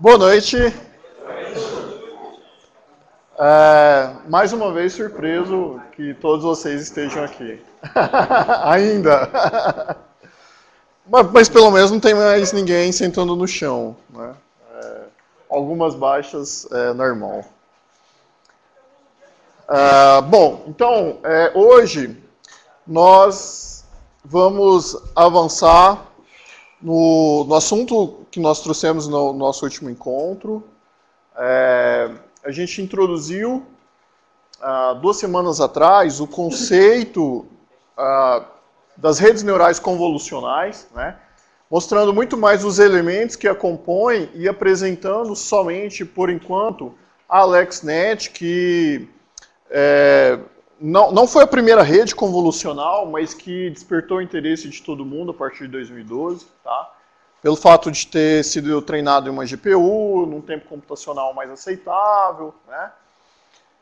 Boa noite. Mais uma vez, surpreso que todos vocês estejam aqui. Ainda. Mas pelo menos não tem mais ninguém sentando no chão, né? Algumas baixas é normal. Bom, então, hoje nós vamos avançar no assunto que nós trouxemos no nosso último encontro. A gente introduziu, duas semanas atrás, o conceito das redes neurais convolucionais, né, mostrando muito mais os elementos que a compõem e apresentando somente, por enquanto, a AlexNet, que não foi a primeira rede convolucional, mas que despertou o interesse de todo mundo a partir de 2012, tá? Pelo fato de ter sido treinado em uma GPU, num tempo computacional mais aceitável, né?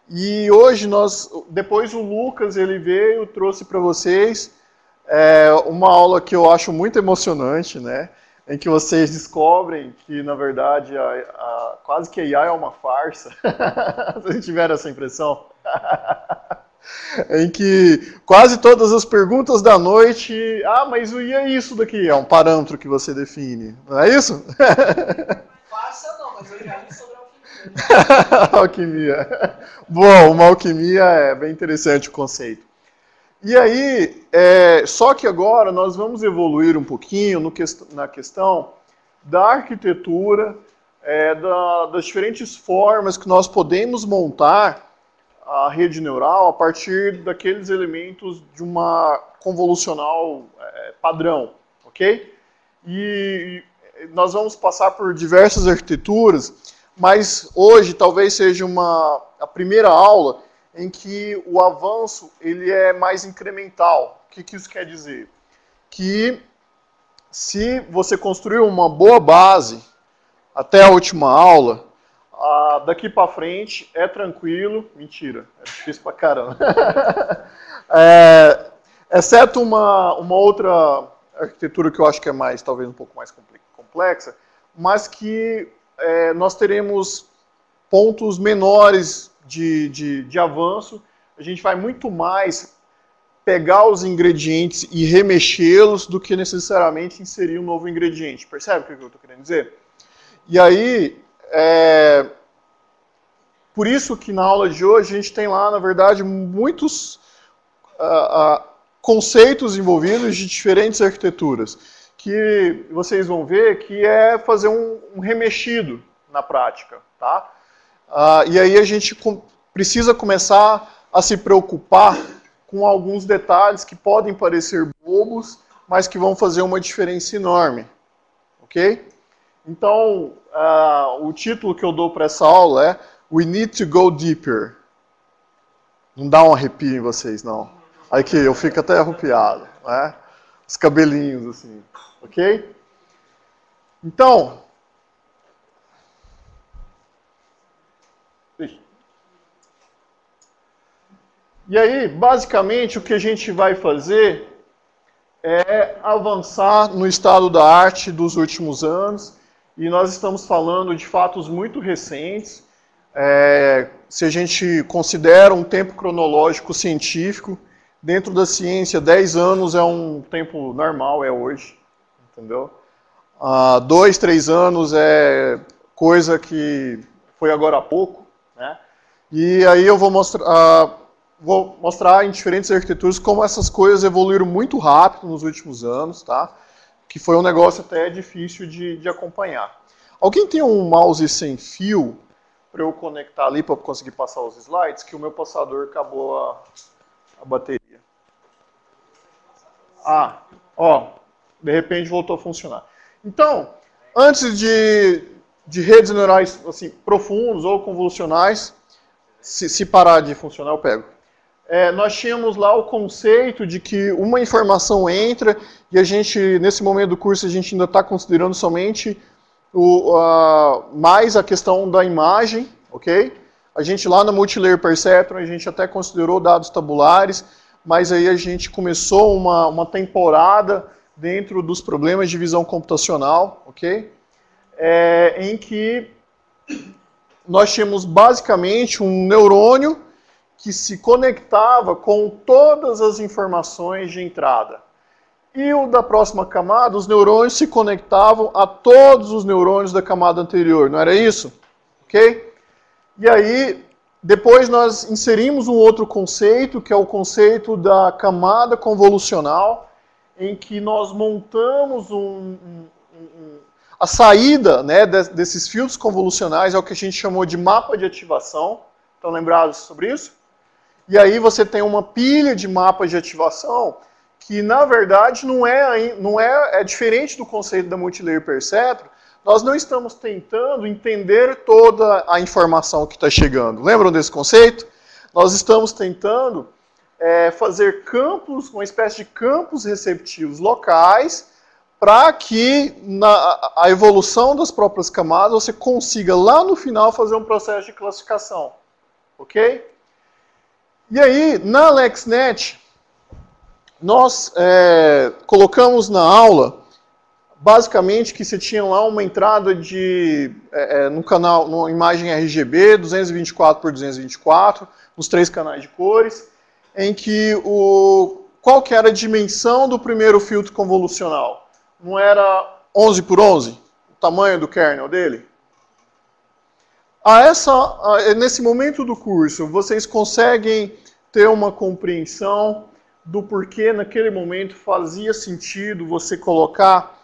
E hoje nós, depois o Lucas, ele veio, trouxe para vocês uma aula que eu acho muito emocionante, né? Em que vocês descobrem que, na verdade, quase que a IA é uma farsa. Vocês tiveram essa impressão? Em que quase todas as perguntas da noite, mas e é isso daqui? É um parâmetro que você define, não é isso? Farsa não, mas eu já li sobre alquimia. Alquimia. Bom, uma alquimia é bem interessante o conceito. E aí, só que agora nós vamos evoluir um pouquinho na questão da arquitetura, das diferentes formas que nós podemos montar a rede neural a partir daqueles elementos de uma convolucional padrão, ok? E nós vamos passar por diversas arquiteturas, mas hoje talvez seja a primeira aula em que o avanço ele é mais incremental. O que isso quer dizer? Que se você construir uma boa base até a última aula, daqui para frente é tranquilo. Mentira, é difícil pra caramba. Exceto uma outra arquitetura que eu acho que é mais, talvez um pouco mais complexa, mas que nós teremos pontos menores de avanço. A gente vai muito mais pegar os ingredientes e remexê-los do que necessariamente inserir um novo ingrediente. Percebe o que eu estou querendo dizer? E aí... por isso que na aula de hoje a gente tem lá, na verdade, muitos conceitos envolvidos de diferentes arquiteturas, que vocês vão ver que é fazer um remexido na prática, tá? E aí a gente precisa começar a se preocupar com alguns detalhes que podem parecer bobos, mas que vão fazer uma diferença enorme, ok? Então, o título que eu dou para essa aula é We Need to Go Deeper. Não dá um arrepio em vocês, não. Aqui, eu fico até arrupiado, né? Os cabelinhos, assim. Ok? Então... E aí, basicamente, o que a gente vai fazer é avançar no estado da arte dos últimos anos. E nós estamos falando de fatos muito recentes. Se a gente considera um tempo cronológico científico, dentro da ciência, 10 anos é um tempo normal, é hoje. Entendeu? 2, 3 anos é coisa que foi agora há pouco, né? E aí eu vou mostrar em diferentes arquiteturas como essas coisas evoluíram muito rápido nos últimos anos, tá? Que foi um negócio até difícil de acompanhar. Alguém tem um mouse sem fio para eu conectar ali para conseguir passar os slides? Que o meu passador acabou a bateria. Ó, de repente voltou a funcionar. Então, antes de redes neurais assim, profundos ou convolucionais, se parar de funcionar eu pego. Nós tínhamos lá o conceito de que uma informação entra e a gente, nesse momento do curso, a gente ainda está considerando somente mais a questão da imagem, ok? A gente lá no Multilayer Perceptron, a gente até considerou dados tabulares, mas aí a gente começou uma temporada dentro dos problemas de visão computacional, ok? em que nós tínhamos basicamente um neurônio que se conectava com todas as informações de entrada. E o da próxima camada, os neurônios se conectavam a todos os neurônios da camada anterior, não era isso? Ok? E aí, depois nós inserimos um outro conceito, que é o conceito da camada convolucional, em que nós montamos a saída, né, desses filtros convolucionais, é o que a gente chamou de mapa de ativação. Estão lembrados sobre isso? E aí você tem uma pilha de mapas de ativação que, na verdade, é diferente do conceito da multilayer perceptron. Nós não estamos tentando entender toda a informação que está chegando. Lembram desse conceito? Nós estamos tentando fazer campos, uma espécie de campos receptivos locais, para que a evolução das próprias camadas você consiga, lá no final, fazer um processo de classificação. Ok? E aí, na AlexNet, nós colocamos na aula, basicamente, que você tinha lá uma entrada de, no canal, numa imagem RGB, 224×224, nos 3 canais de cores, em que qual que era a dimensão do primeiro filtro convolucional? Não era 11×11, o tamanho do kernel dele? Nesse momento do curso, vocês conseguem ter uma compreensão do porquê naquele momento fazia sentido você colocar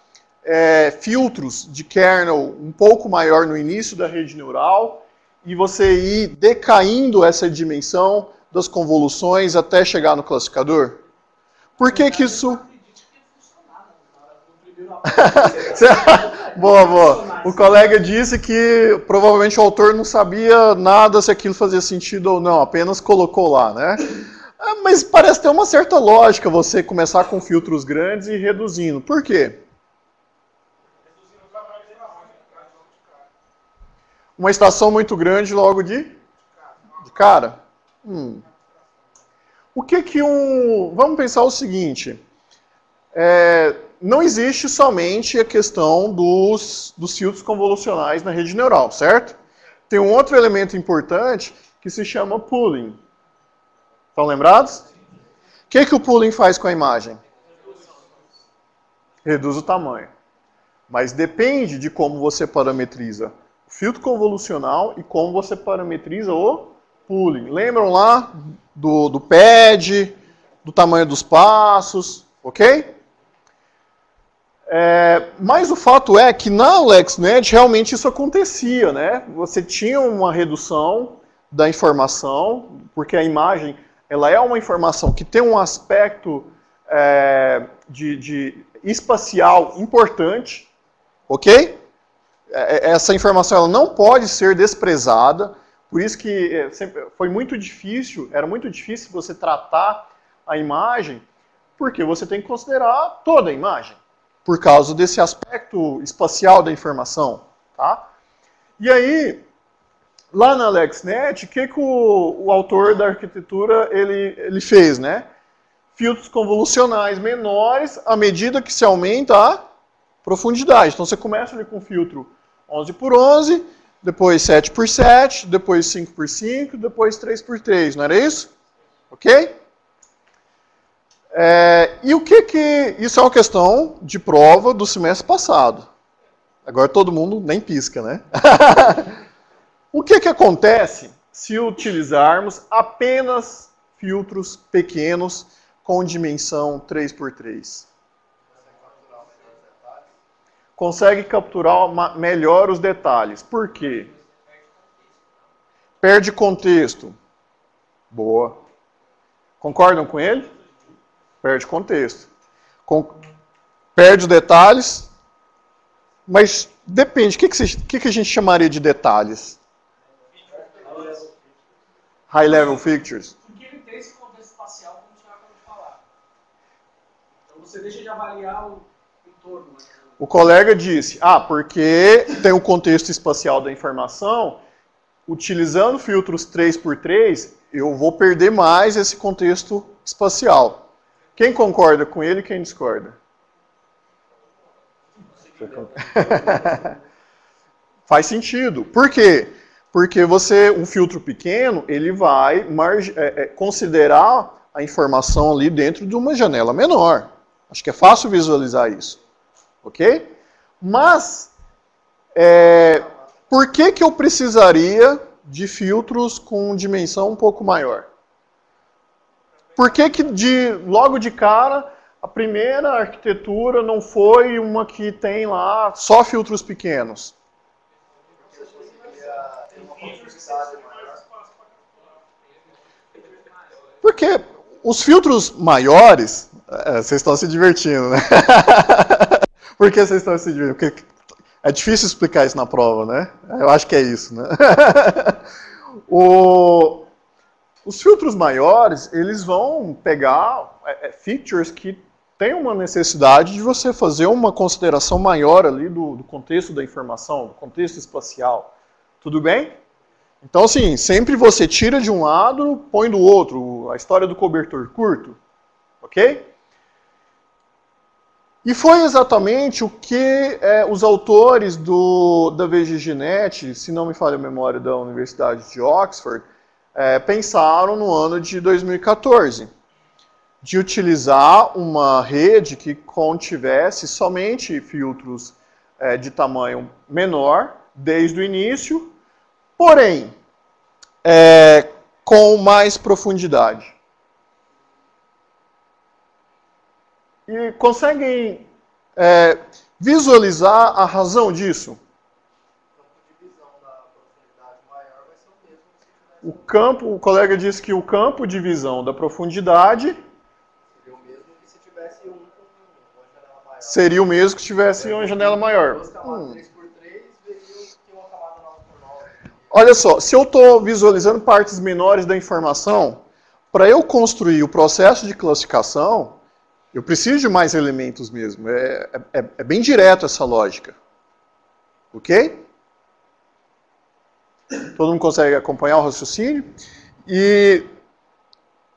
filtros de kernel um pouco maior no início da rede neural e você ir decaindo essa dimensão das convoluções até chegar no classificador? Por que que isso... Boa, boa. O colega disse que provavelmente o autor não sabia nada se aquilo fazia sentido ou não, apenas colocou lá, né? Mas parece ter uma certa lógica você começar com filtros grandes e ir reduzindo. Por quê? Uma estação muito grande logo de cara? O que que Vamos pensar o seguinte... Não existe somente a questão dos filtros convolucionais na rede neural, certo? Tem um outro elemento importante que se chama pooling. Estão lembrados? O que o pooling faz com a imagem? Reduz o tamanho. Mas depende de como você parametriza o filtro convolucional e como você parametriza o pooling. Lembram lá do pad, do tamanho dos passos, ok? Mas o fato é que na AlexNet realmente isso acontecia, né? Você tinha uma redução da informação, porque a imagem ela é uma informação que tem um aspecto espacial importante, ok? Essa informação ela não pode ser desprezada, por isso que era muito difícil você tratar a imagem, porque você tem que considerar toda a imagem. Por causa desse aspecto espacial da informação, tá? E aí, lá na AlexNet, que o autor da arquitetura ele fez, né? Filtros convolucionais menores à medida que se aumenta a profundidade. Então você começa ali com filtro 11×11, depois 7×7, depois 5×5, depois 3×3, não era isso? Ok? E o que que... Isso é uma questão de prova do semestre passado. Agora todo mundo nem pisca, né? O que que acontece se utilizarmos apenas filtros pequenos com dimensão 3×3? Consegue capturar melhor os detalhes. Por quê? Perde contexto. Boa. Concordam com ele? Perde contexto. Perde os detalhes, mas depende. O que a gente chamaria de detalhes? High level pictures. Porque ele tem esse contexto espacial que a gente acabou de falar. Então você deixa de avaliar o entorno. Né? O colega disse, porque tem o contexto espacial da informação, utilizando filtros 3×3, eu vou perder mais esse contexto espacial. Quem concorda com ele e quem discorda? Faz sentido. Por quê? Porque você, um filtro pequeno, ele vai considerar a informação ali dentro de uma janela menor. Acho que é fácil visualizar isso. Ok? Mas, por que que eu precisaria de filtros com dimensão um pouco maior? Por que que logo de cara, a primeira arquitetura não foi uma que tem lá só filtros pequenos? Porque os filtros maiores, vocês estão se divertindo, né? Por que vocês estão se divertindo? Porque é difícil explicar isso na prova, né? Eu acho que é isso, né? Os filtros maiores, eles vão pegar features que tem uma necessidade de você fazer uma consideração maior ali do contexto da informação, do contexto espacial. Tudo bem? Então, assim, sempre você tira de um lado, põe do outro. A história do cobertor curto. Ok? E foi exatamente o que os autores da VGGNet, se não me falha a memória, da Universidade de Oxford, pensaram no ano de 2014, de utilizar uma rede que contivesse somente filtros de tamanho menor desde o início, porém com mais profundidade. E conseguem visualizar a razão disso? O colega disse que o campo de visão da profundidade seria o mesmo que se tivesse uma janela maior. Seria o mesmo que tivesse uma janela maior. Olha só, se eu estou visualizando partes menores da informação, para eu construir o processo de classificação, eu preciso de mais elementos mesmo. É bem direto essa lógica. Ok? Todo mundo consegue acompanhar o raciocínio? E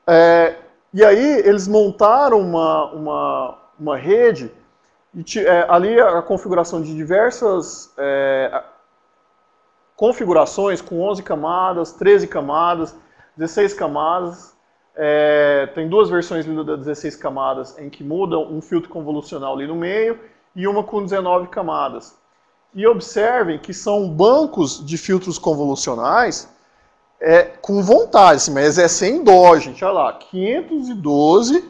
aí eles montaram uma rede, e ali a configuração de diversas configurações com 11 camadas, 13 camadas, 16 camadas. Tem duas versões das 16 camadas em que mudam, um filtro convolucional ali no meio e uma com 19 camadas. E observem que são bancos de filtros convolucionais com vontade, assim, mas é sem dó, gente. Olha lá, 512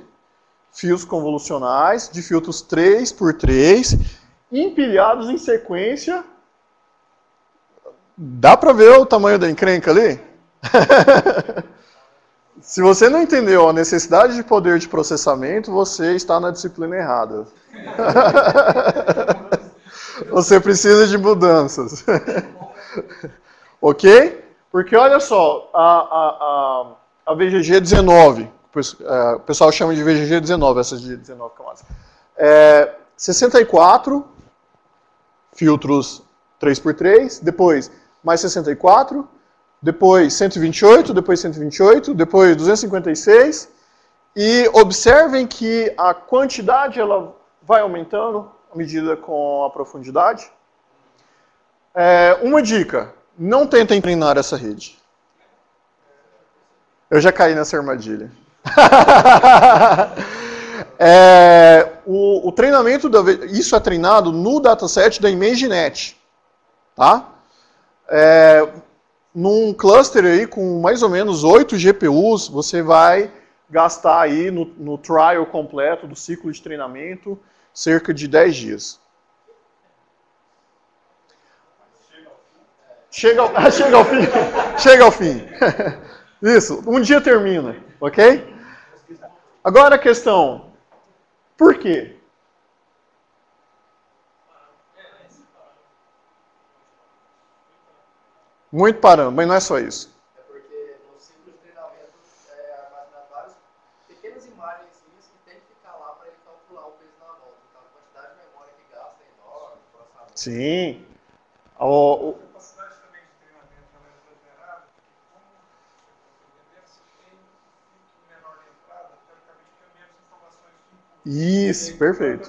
fios convolucionais de filtros 3x3 empilhados em sequência. Dá para ver o tamanho da encrenca ali? Se você não entendeu a necessidade de poder de processamento, você está na disciplina errada. Você precisa de mudanças. Ok? Porque olha só, a VGG19, o pessoal chama de VGG19, essas de 19 camadas. 64 filtros 3x3, depois mais 64, depois 128, depois 128, depois 256. E observem que a quantidade ela vai aumentando à medida com a profundidade. Uma dica, não tentem treinar essa rede. Eu já caí nessa armadilha. O treinamento, isso é treinado no dataset da ImageNet. Tá? Num cluster aí com mais ou menos 8 GPUs, você vai gastar aí no trial completo do ciclo de treinamento cerca de 10 dias. Chega ao fim. Isso, um dia termina, ok? Agora a questão, por quê? Muito parâmetro, mas não é só isso. É porque no ciclo de treinamento armazenar várias pequenas imagens que tem que ficar lá para ele calcular o peso da volta. Então a quantidade de memória que gasta é enorme. Sim. A capacidade também de treinamento é exagerada, porque como tem um filtro menor na entrada, teoricamente tem menos informações de input. Isso, perfeito.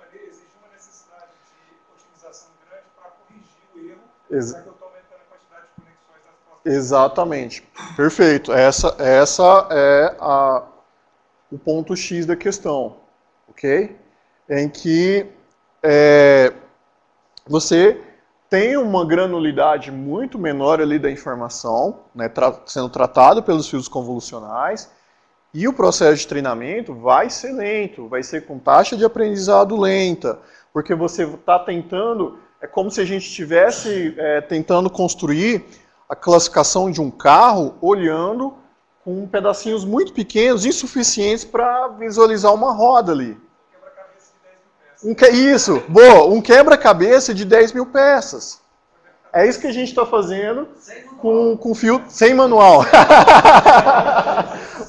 Ali existe uma necessidade de otimização grande para corrigir o erro. Exatamente. Perfeito. Essa é o ponto X da questão, ok? Em que você tem uma granularidade muito menor ali da informação, né, sendo tratada pelos fios convolucionais, e o processo de treinamento vai ser lento, vai ser com taxa de aprendizado lenta, porque você está tentando, é como se a gente estivesse tentando construir a classificação de um carro olhando com pedacinhos muito pequenos, insuficientes para visualizar uma roda ali. Isso, boa, um quebra-cabeça de 10 mil peças. É isso que a gente está fazendo com fio sem manual.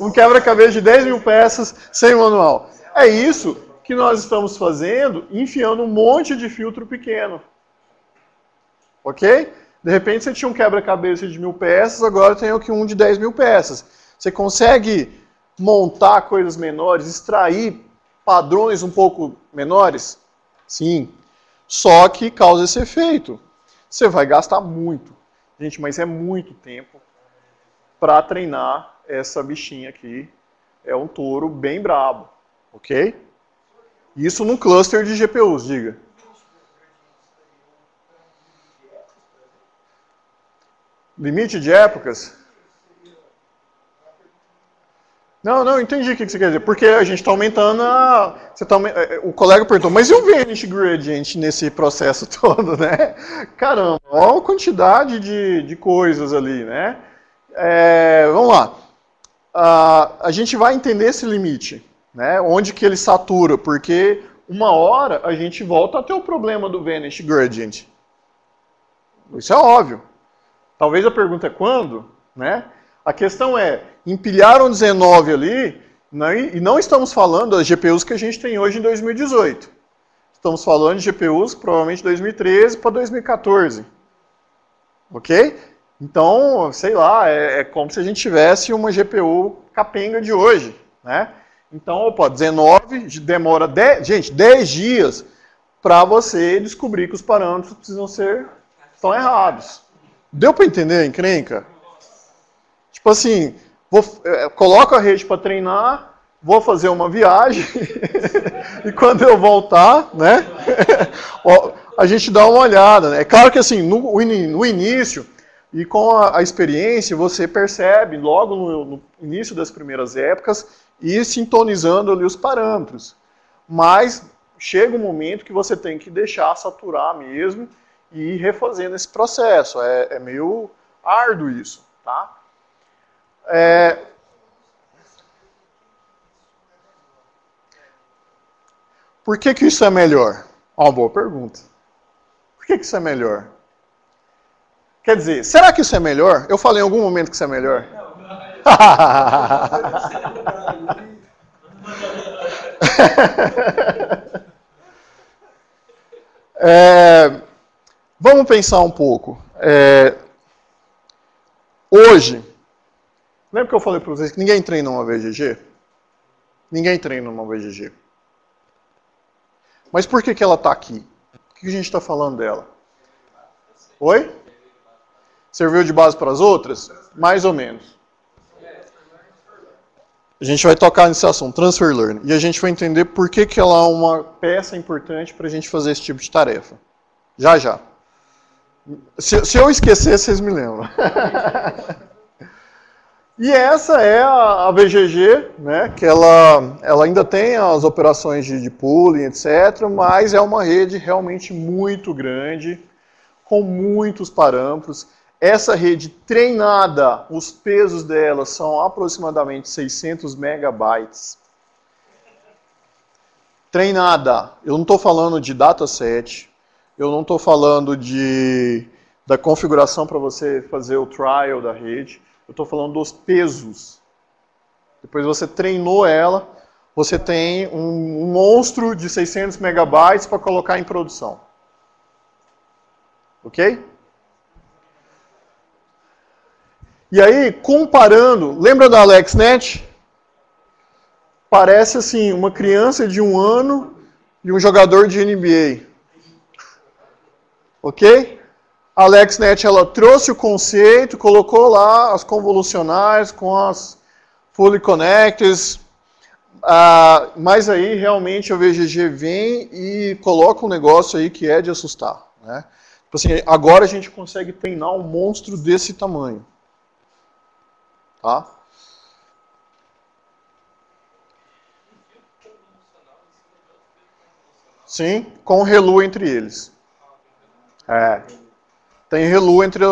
Um quebra-cabeça de 10 mil peças sem manual. É isso que nós estamos fazendo, enfiando um monte de filtro pequeno. Ok? De repente você tinha um quebra-cabeça de 1000 peças, agora tem aqui um de 10 mil peças. Você consegue montar coisas menores, extrair padrões um pouco menores? Sim. Só que causa esse efeito. Você vai gastar muito. Gente, mas é muito tempo para treinar essa bichinha aqui. É um touro bem brabo. Ok? Isso num cluster de GPUs, diga. Limite de épocas? Não, não, entendi o que você quer dizer. Porque a gente está aumentando a... O colega perguntou, mas e o Vanish Gradient nesse processo todo, né? Caramba, olha a quantidade de coisas ali, né? Vamos lá. A gente vai entender esse limite, né? Onde que ele satura, porque uma hora a gente volta até o problema do Vanish Gradient. Isso é óbvio. Talvez a pergunta é quando, né? A questão é, empilharam 19 ali, né? E não estamos falando das GPUs que a gente tem hoje em 2018. Estamos falando de GPUs provavelmente 2013 para 2014. Ok? Então, sei lá, é como se a gente tivesse uma GPU capenga de hoje, né? Então, opa, 19, demora 10, gente, 10 dias para você descobrir que os parâmetros estão errados. Deu para entender a encrenca? Tipo assim, coloco a rede para treinar, vou fazer uma viagem, e quando eu voltar, né, a gente dá uma olhada. Né? É claro que assim, no início, e com a experiência, você percebe logo no início das primeiras épocas, e sintonizando ali os parâmetros. Mas chega um momento que você tem que deixar saturar mesmo, e ir refazendo esse processo. É meio árduo isso, tá? Por que isso é melhor? Uma boa pergunta. Por que isso é melhor? Quer dizer, será que isso é melhor? Eu falei em algum momento que isso é melhor? Vamos pensar um pouco. Hoje, lembra que eu falei para vocês que ninguém treina uma VGG? Ninguém treina uma VGG. Mas por que ela está aqui? Por que a gente está falando dela? Oi? Serviu de base para as outras? Mais ou menos. A gente vai tocar nesse assunto, Transfer Learning. E a gente vai entender por que ela é uma peça importante para a gente fazer esse tipo de tarefa. Já, já. Se eu esquecer, vocês me lembram. E essa é a VGG, né, que ela ainda tem as operações de pooling, etc., mas é uma rede realmente muito grande, com muitos parâmetros. Essa rede treinada, os pesos dela são aproximadamente 600 megabytes. Treinada. Eu não estou falando de dataset. Eu não estou falando da configuração para você fazer o trial da rede. Eu estou falando dos pesos. Depois você treinou ela, você tem um monstro de 600 megabytes para colocar em produção. Ok? E aí, comparando, lembra da AlexNet? Parece assim, uma criança de 1 ano e um jogador de NBA. Ok? a AlexNet ela trouxe o conceito, colocou lá as convolucionais com as fully connectors, mas aí realmente a VGG vem e coloca um negócio aí que é de assustar, né? Assim, agora a gente consegue treinar um monstro desse tamanho. Tá? Sim, com ReLU entre eles. É. Tem ReLU entre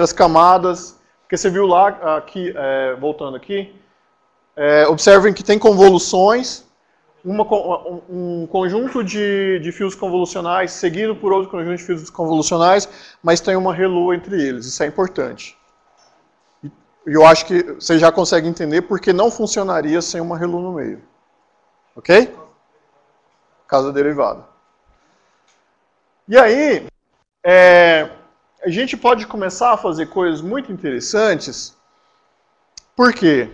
as camadas. Porque você viu lá, aqui, voltando aqui, observem que tem convoluções. Um conjunto de fios convolucionais seguido por outro conjunto de fios convolucionais, mas tem uma ReLU entre eles, isso é importante. E eu acho que você já consegue entender porque não funcionaria sem uma ReLU no meio. Ok? Caso derivado. E aí, a gente pode começar a fazer coisas muito interessantes, porque...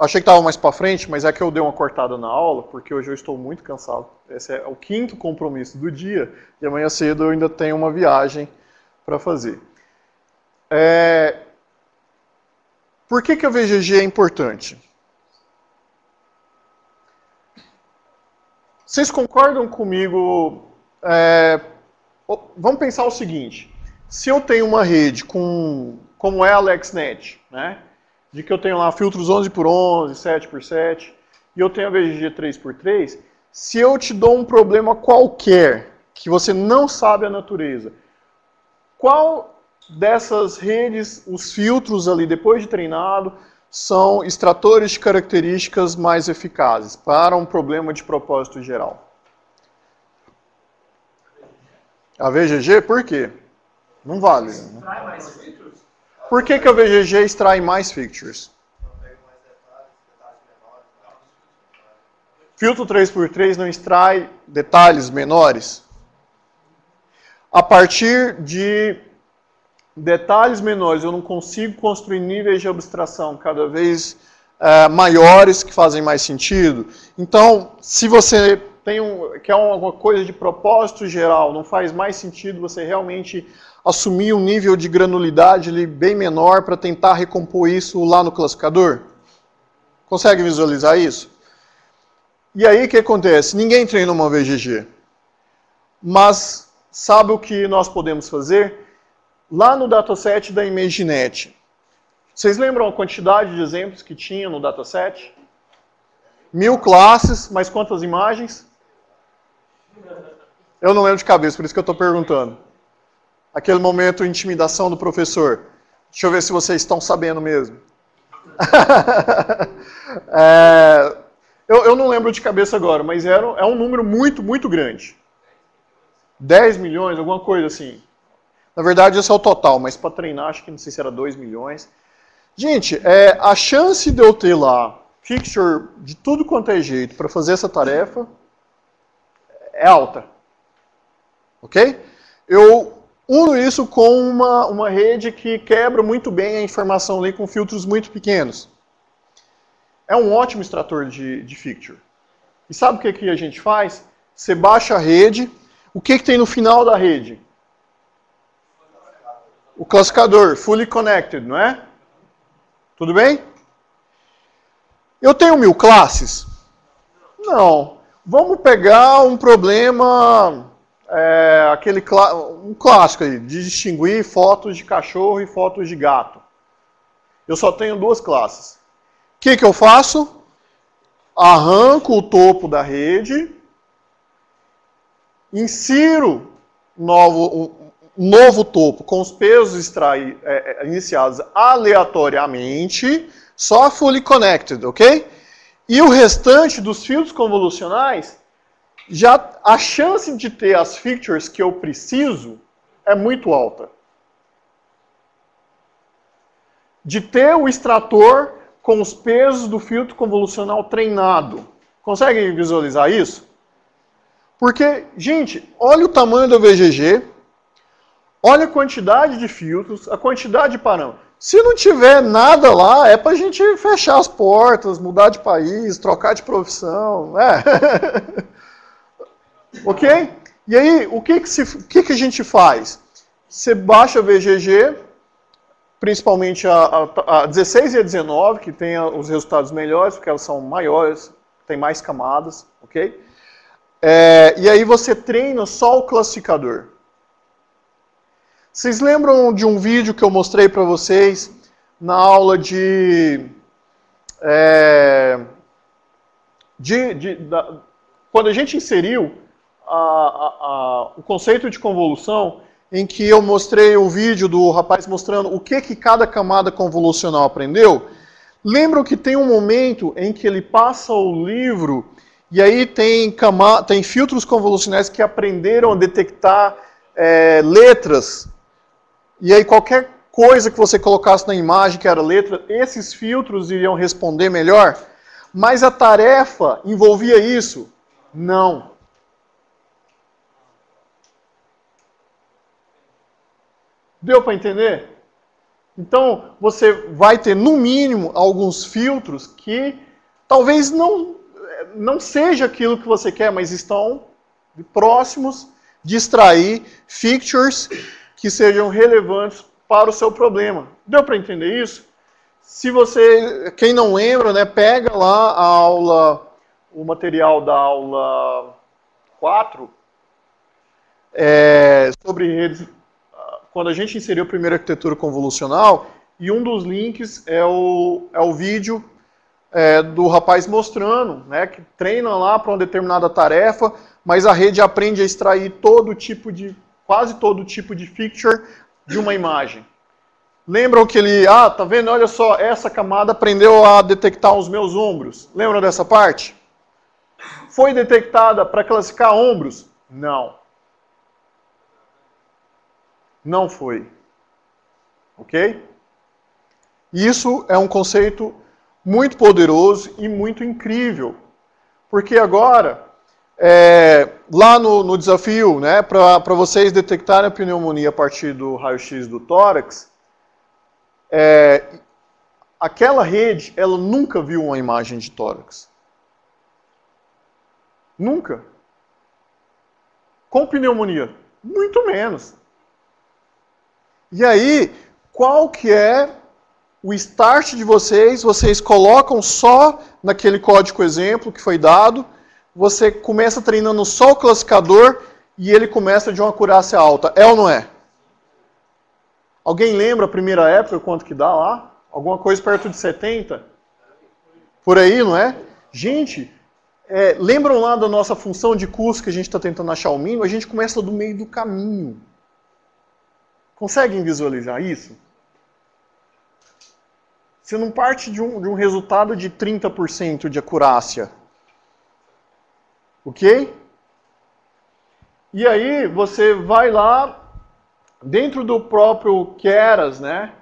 achei que estava mais para frente, mas é que eu dei uma cortada na aula, porque hoje eu estou muito cansado. Esse é o 5º compromisso do dia, e amanhã cedo eu ainda tenho uma viagem para fazer. Por que a VGG é importante? Vocês concordam comigo? Vamos pensar o seguinte, se eu tenho uma rede como é a AlexNet, né? De que eu tenho lá filtros 11x11, 7x7, e eu tenho a VGG 3x3, se eu te dou um problema qualquer, que você não sabe a natureza, qual dessas redes, os filtros ali, depois de treinado, são extratores de características mais eficazes para um problema de propósito geral? A VGG, por quê? Não vale. Né? Por que a VGG extrai mais features? Filtro 3x3 não extrai detalhes menores? A partir de detalhes menores, eu não consigo construir níveis de abstração cada vez maiores que fazem mais sentido. Então, se você quer alguma coisa de propósito geral, não faz mais sentido você realmente assumir um nível de granulidade ali bem menor para tentar recompor isso lá no classificador? Consegue visualizar isso? E aí o que acontece? Ninguém treina uma VGG. Mas sabe o que nós podemos fazer? Lá no dataset da ImageNet. Vocês lembram a quantidade de exemplos que tinha no dataset? 1000 classes, mas quantas imagens? Eu não lembro de cabeça, por isso que eu estou perguntando. Aquele momento de intimidação do professor. Deixa eu ver se vocês estão sabendo mesmo. Eu não lembro de cabeça agora, mas é um número muito, muito grande. 10 milhões, alguma coisa assim. Na verdade, esse é o total, mas para treinar, acho que não sei se era 2 milhões. Gente, a chance de eu ter lá picture de tudo quanto é jeito para fazer essa tarefa é alta. Ok? Eu uno isso com uma rede que quebra muito bem a informação ali com filtros muito pequenos. É um ótimo extrator de feature. E sabe o que a gente faz? Você baixa a rede. O que tem no final da rede? O classificador, fully connected, não é? Tudo bem? Eu tenho 1000 classes? Não. Vamos pegar um problema... um clássico aí, de distinguir fotos de cachorro e fotos de gato. Eu só tenho 2 classes. O que eu faço? Arranco o topo da rede, insiro um novo topo com os pesos iniciados aleatoriamente, só fully connected, ok? E o restante dos filtros convolucionais, já a chance de ter as features que eu preciso é muito alta. De ter o extrator com os pesos do filtro convolucional treinado. Conseguem visualizar isso? Porque, gente, olha o tamanho do VGG, olha a quantidade de filtros, a quantidade de parâmetros. Se não tiver nada lá, é para a gente fechar as portas, mudar de país, trocar de profissão, né? Ok? E aí, o que a gente faz? Você baixa VGG, principalmente a 16 e a 19, que tem os resultados melhores, porque elas são maiores, tem mais camadas, ok? E aí você treina só o classificador. Vocês lembram de um vídeo que eu mostrei para vocês na aula quando a gente inseriu o conceito de convolução, em que eu mostrei o vídeo do rapaz mostrando o que cada camada convolucional aprendeu? Lembram que tem um momento em que ele passa o livro e aí tem filtros convolucionais que aprenderam a detectar letras, e aí qualquer coisa que você colocasse na imagem que era letra, esses filtros iriam responder melhor? Mas a tarefa envolvia isso? Não. Deu para entender? Então, você vai ter, no mínimo, alguns filtros que talvez não seja aquilo que você quer, mas estão próximos de extrair features que sejam relevantes para o seu problema. Deu para entender isso? Se você, quem não lembra, né, pega lá a aula, o material da aula 4, sobre redes... Quando a gente inseriu a primeira arquitetura convolucional, e um dos links é o vídeo do rapaz mostrando, né, que treina lá para uma determinada tarefa, mas a rede aprende a extrair quase todo tipo de feature de uma imagem. Lembram que ele, tá vendo, olha só, essa camada aprendeu a detectar os meus ombros. Lembram dessa parte? Foi detectada para classificar ombros? Não. Não foi. Ok? Isso é um conceito muito poderoso e muito incrível. Porque agora, lá no desafio, né, para vocês detectarem a pneumonia a partir do raio-x do tórax, aquela rede, ela nunca viu uma imagem de tórax. Nunca. Com pneumonia, muito menos. E aí, qual que é o start de vocês? Vocês colocam só naquele código exemplo que foi dado, você começa treinando só o classificador e ele começa de uma acurácia alta. É ou não é? Alguém lembra a primeira época, quanto que dá lá? Alguma coisa perto de 70? Por aí, não é? Gente, lembram lá da nossa função de custo que a gente está tentando achar o mínimo? A gente começa do meio do caminho. Conseguem visualizar isso? Você não parte de um resultado de 30% de acurácia. Ok? E aí você vai lá, dentro do próprio Keras, né?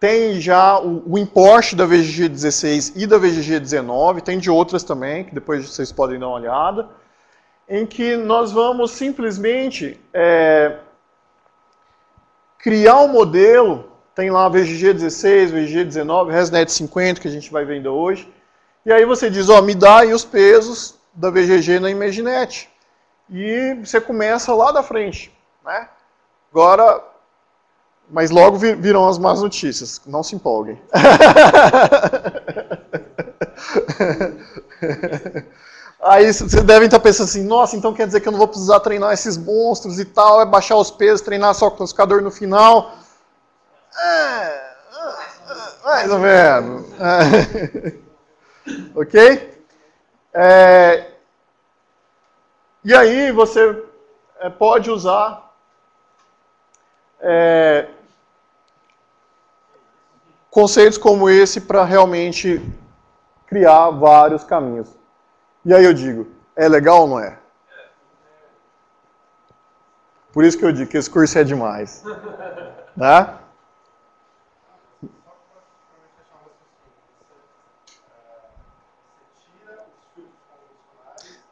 Tem já o import da VGG16 e da VGG19, tem de outras também, que depois vocês podem dar uma olhada, em que nós vamos simplesmente criar um modelo, tem lá VGG16, VGG19, ResNet 50, que a gente vai vendo hoje, e aí você diz, ó, me dá aí os pesos da VGG na ImageNet. E você começa lá da frente, né? Agora, mas logo virão as más notícias, não se empolguem. Aí vocês devem estar pensando assim, nossa, então quer dizer que eu não vou precisar treinar esses monstros e tal, é baixar os pesos, treinar só o classificador no final. Mais ou menos. Ok? E aí você pode usar conceitos como esse para realmente criar vários caminhos. E aí eu digo, é legal ou não é? Por isso que eu digo que esse curso é demais. Né?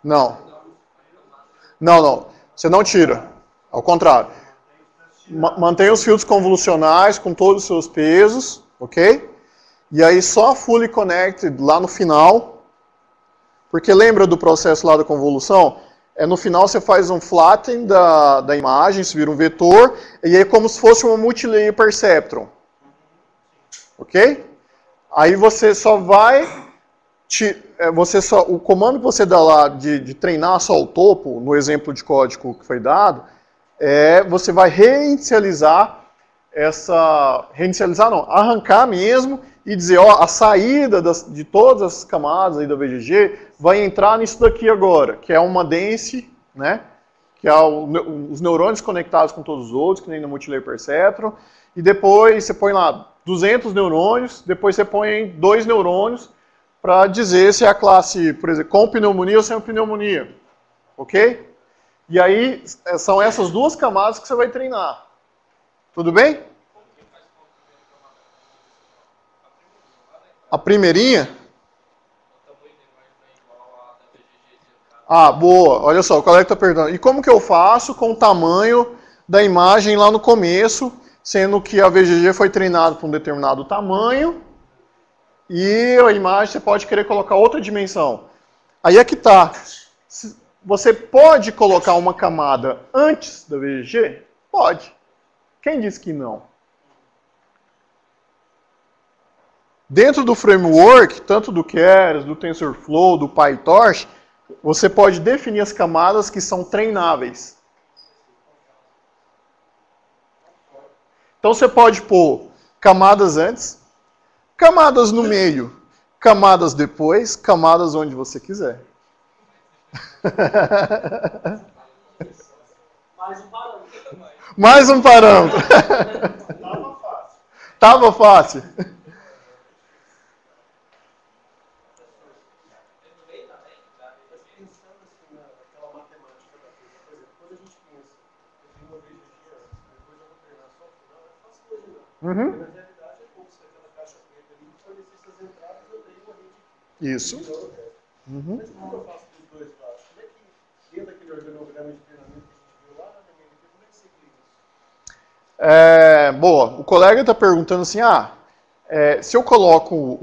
Não. Você não tira. Ao contrário. Mantém os filtros convolucionais com todos os seus pesos, ok? E aí só fully connected lá no final Porque lembra do processo lá da convolução? É, no final você faz um flatten da imagem, você vira um vetor, e é como se fosse uma multilayer perceptron. Ok? Aí você só vai... o comando que você dá lá de treinar só o topo, no exemplo de código que foi dado, você vai reinicializar essa... Reinicializar não, arrancar mesmo e dizer, ó, a saída de todas as camadas aí da VGG vai entrar nisso daqui agora, que é uma dense, né? Que é os neurônios conectados com todos os outros, que nem no multilayer perceptron, e depois você põe lá 200 neurônios, depois você põe 2 neurônios para dizer se é a classe, por exemplo, com pneumonia ou sem pneumonia, ok? E aí são essas duas camadas que você vai treinar, tudo bem? A primeirinha? Ah, boa. Olha só, o colega está perguntando. E como que eu faço com o tamanho da imagem lá no começo, sendo que a VGG foi treinada para um determinado tamanho e a imagem você pode querer colocar outra dimensão. Aí é que tá. Você pode colocar uma camada antes da VGG? Pode. Quem disse que não? Dentro do framework, tanto do Keras, do TensorFlow, do PyTorch, você pode definir as camadas que são treináveis. Então você pode pôr camadas antes, camadas no meio, camadas depois, camadas onde você quiser. Mais um parâmetro. Tava fácil. Tava fácil. Uhum. Isso. Uhum. Mas como eu faço dos dois lados? Como é que dentro daquele organograma de treinamento que a gente viu lá, como é que você cria isso? Boa. O colega está perguntando assim, se eu coloco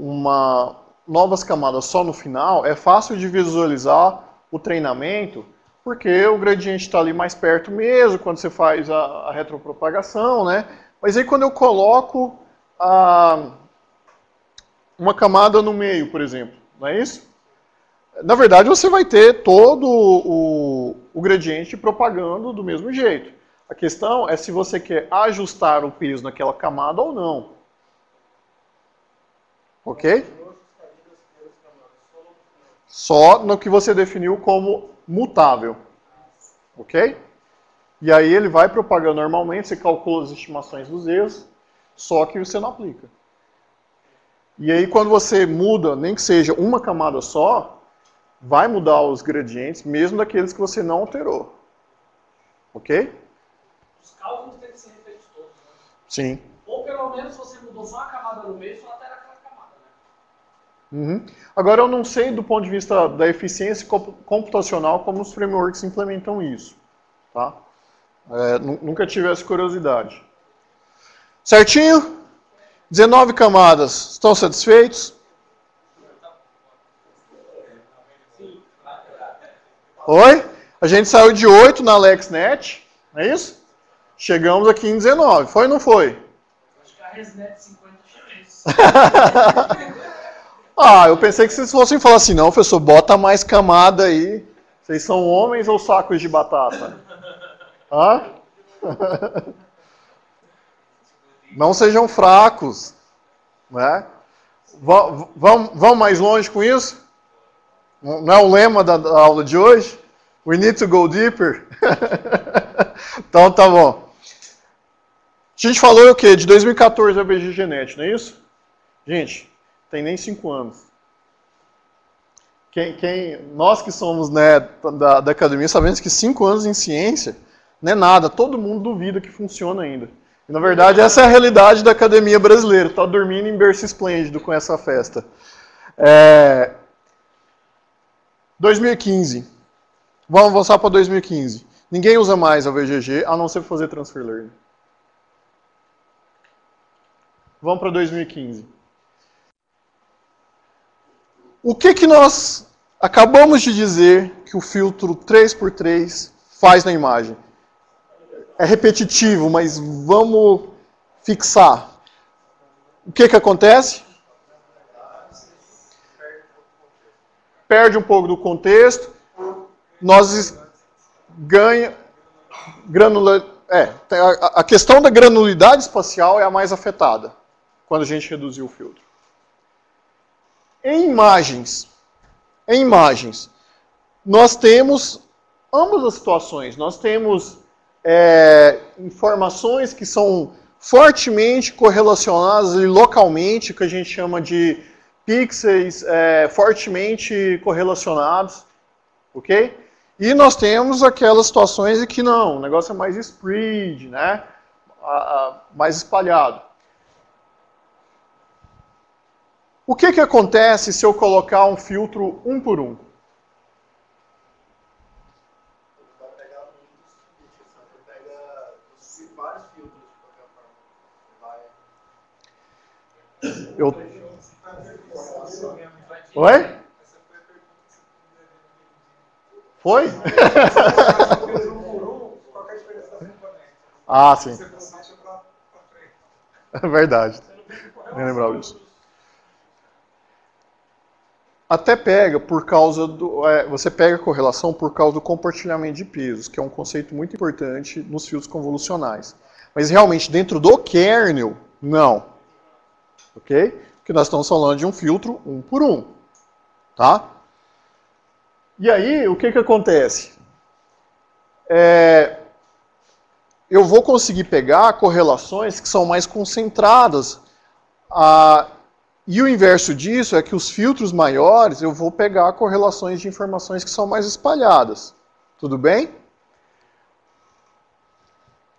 novas camadas só no final, é fácil de visualizar o treinamento, porque o gradiente está ali mais perto mesmo, quando você faz a retropropagação, né? Mas aí quando eu coloco uma camada no meio, por exemplo, não é isso? Na verdade você vai ter todo o gradiente propagando do mesmo jeito. A questão é se você quer ajustar o peso naquela camada ou não. Ok? Só no que você definiu como mutável. Ok? E aí ele vai propagando normalmente, você calcula as estimações dos erros, só que você não aplica. E aí quando você muda, nem que seja uma camada só, vai mudar os gradientes, mesmo daqueles que você não alterou. Ok? Os cálculos têm que ser refeitos todos, né? Sim. Ou pelo menos você mudou só a camada no meio, só até aquela camada, né? Uhum. Agora eu não sei do ponto de vista da eficiência computacional como os frameworks implementam isso, tá? Nunca tive essa curiosidade. Certinho? 19 camadas. Estão satisfeitos? Oi? A gente saiu de 8 na AlexNet, não é isso? Chegamos aqui em 19. Foi ou não foi? Acho que a ResNet 50 chineses. Ah, eu pensei que vocês fossem falar assim, não, professor, bota mais camada aí. Vocês são homens ou sacos de batata? Hã? Não sejam fracos, né? Vão mais longe com isso? Não é o lema da aula de hoje? We need to go deeper. Então tá bom. A gente falou o quê? De 2014 a VGGNet, não é isso? Gente, tem nem 5 anos. Nós que somos, né, da academia sabemos que 5 anos em ciência não é nada, todo mundo duvida que funciona ainda. E, na verdade, essa é a realidade da academia brasileira, está dormindo em berço esplêndido com essa festa. 2015. Vamos avançar para 2015. Ninguém usa mais a VGG, a não ser fazer transfer learning. Vamos para 2015. O que nós Acabamos de dizer que o filtro 3x3 faz na imagem. É repetitivo, mas vamos fixar. O que que acontece? Perde um pouco do contexto, nós ganha a questão da granularidade espacial é a mais afetada quando a gente reduziu o filtro. Em imagens, nós temos ambas as situações. Nós temos informações que são fortemente correlacionadas e localmente, que a gente chama de pixels fortemente correlacionados, ok? E nós temos aquelas situações em que não, o negócio é mais spread, né? Mais espalhado. O que que acontece se eu colocar um filtro 1x1? Oi? Foi? Ah, sim. É verdade. Nem lembrava disso. Até pega por causa do... você pega a correlação por causa do compartilhamento de pesos, que é um conceito muito importante nos fios convolucionais. Mas realmente, dentro do kernel, não. Ok? Porque nós estamos falando de um filtro 1x1. Tá? E aí, o que que acontece? Eu vou conseguir pegar correlações que são mais concentradas e o inverso disso é que os filtros maiores, eu vou pegar correlações de informações que são mais espalhadas. Tudo bem?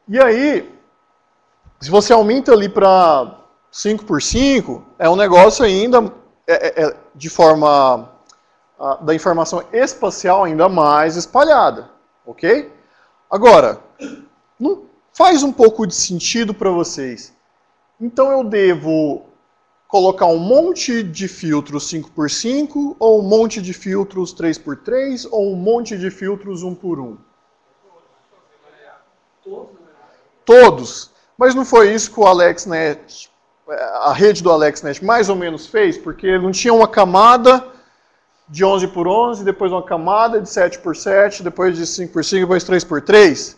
E aí, se você aumenta ali para 5x5, é um negócio ainda de forma da informação espacial ainda mais espalhada. Ok? Agora, não faz um pouco de sentido para vocês. Então eu devo colocar um monte de filtros 5x5, ou um monte de filtros 3x3, ou um monte de filtros 1x1? Todos. Mas não foi isso que o AlexNet, a rede do AlexNet, mais ou menos fez? Porque não tinha uma camada de 11x11, depois uma camada de 7x7, depois de 5x5, depois 3x3?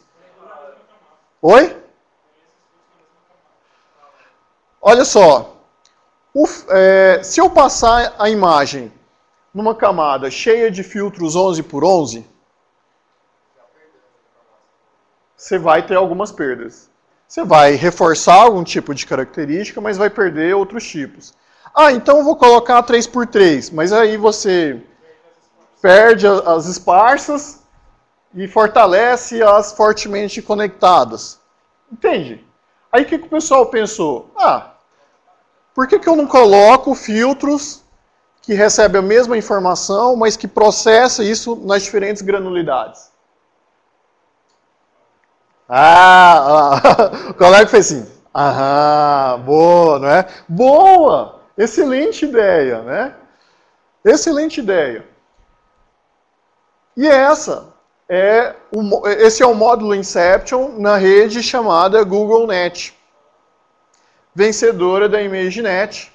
Oi? Olha só. Se eu passar a imagem numa camada cheia de filtros 11x11, você vai ter algumas perdas. Você vai reforçar algum tipo de característica, mas vai perder outros tipos. Ah, então eu vou colocar 3x3, mas aí você perde as esparsas e fortalece as fortemente conectadas. Entende? Aí o que o pessoal pensou? Ah, por que que eu não coloco filtros que recebem a mesma informação, mas que processa isso nas diferentes granularidades? O colega fez assim. Aham, boa, não é? Boa! Excelente ideia, né? Excelente ideia. E esse é o módulo Inception na rede chamada GoogleNet. Vencedora da ImageNet,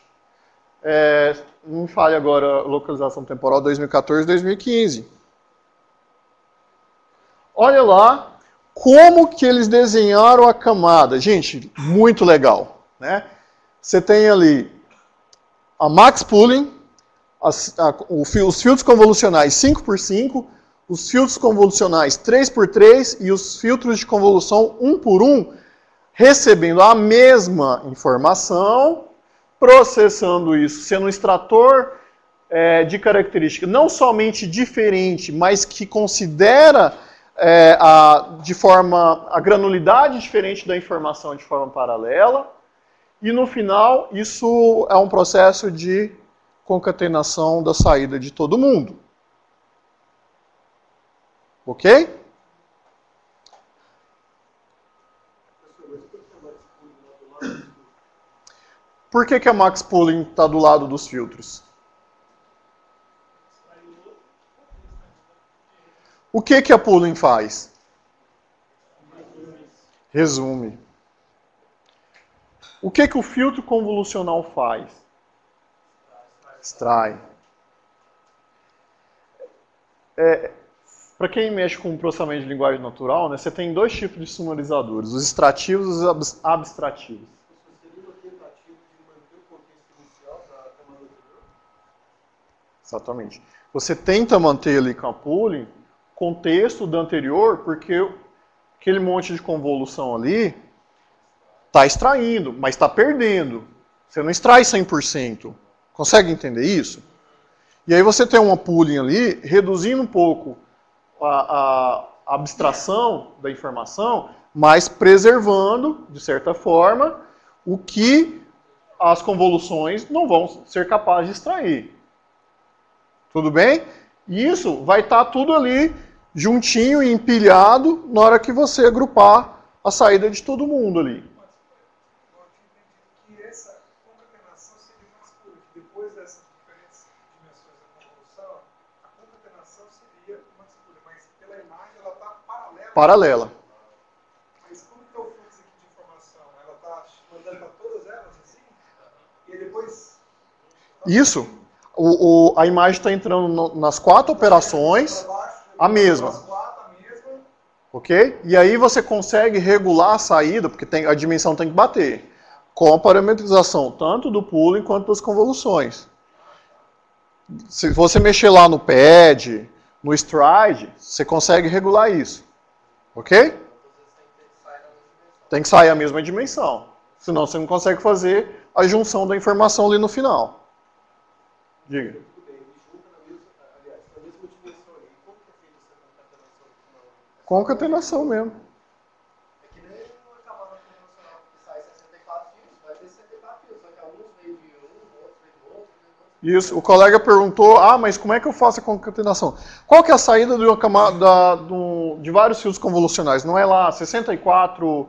não me fale agora, localização temporal 2014-2015. Olha lá como que eles desenharam a camada. Gente, muito legal, né? Você tem ali a max pooling, os filtros convolucionais 5x5, os filtros convolucionais 3x3 e os filtros de convolução 1x1, recebendo a mesma informação, processando isso, sendo um extrator de característica não somente diferente, mas que considera a granularidade diferente da informação de forma paralela, e no final isso é um processo de concatenação da saída de todo mundo. Ok? Por que que a max pooling está do lado dos filtros? O que a pooling faz? Resume. O que o filtro convolucional faz? Extrai. Para quem mexe com processamento de linguagem natural, né, você tem dois tipos de sumarizadores, os extrativos e os abstrativos. Exatamente. Você tenta manter ali com a pooling contexto do anterior, porque aquele monte de convolução ali está extraindo, mas está perdendo. Você não extrai 100%. Consegue entender isso? E aí você tem uma pooling ali, reduzindo um pouco a abstração da informação, mas preservando, de certa forma, o que as convoluções não vão ser capazes de extrair. Tudo bem? Isso vai estar tudo ali juntinho e empilhado na hora que você agrupar a saída de todo mundo ali. Eu acredito que essa concatenação seria mais pura, que depois dessas diferentes dimensões da convolução, a concatenação seria mais pura, mas pela imagem ela está paralela. Paralela. Mas como que é o fluxo aqui de informação? Ela está mandando para todas elas assim? E depois... Isso. A imagem está entrando nas quatro operações, a mesma. Ok? E aí você consegue regular a saída, porque a dimensão tem que bater, com a parametrização tanto do pooling quanto das convoluções. Se você mexer lá no pad, no stride, você consegue regular isso. Ok? Tem que sair a mesma dimensão. Senão você não consegue fazer a junção da informação ali no final. Diga. Concatenação mesmo. É que nem uma camada convencional que sai 64 fios, vai ter 64 fios, só que alguns veio de um, outros veio de outro. Isso, o colega perguntou, ah, mas como é que eu faço a concatenação? Qual que é a saída de uma camada de vários fios convolucionais? Não é lá 64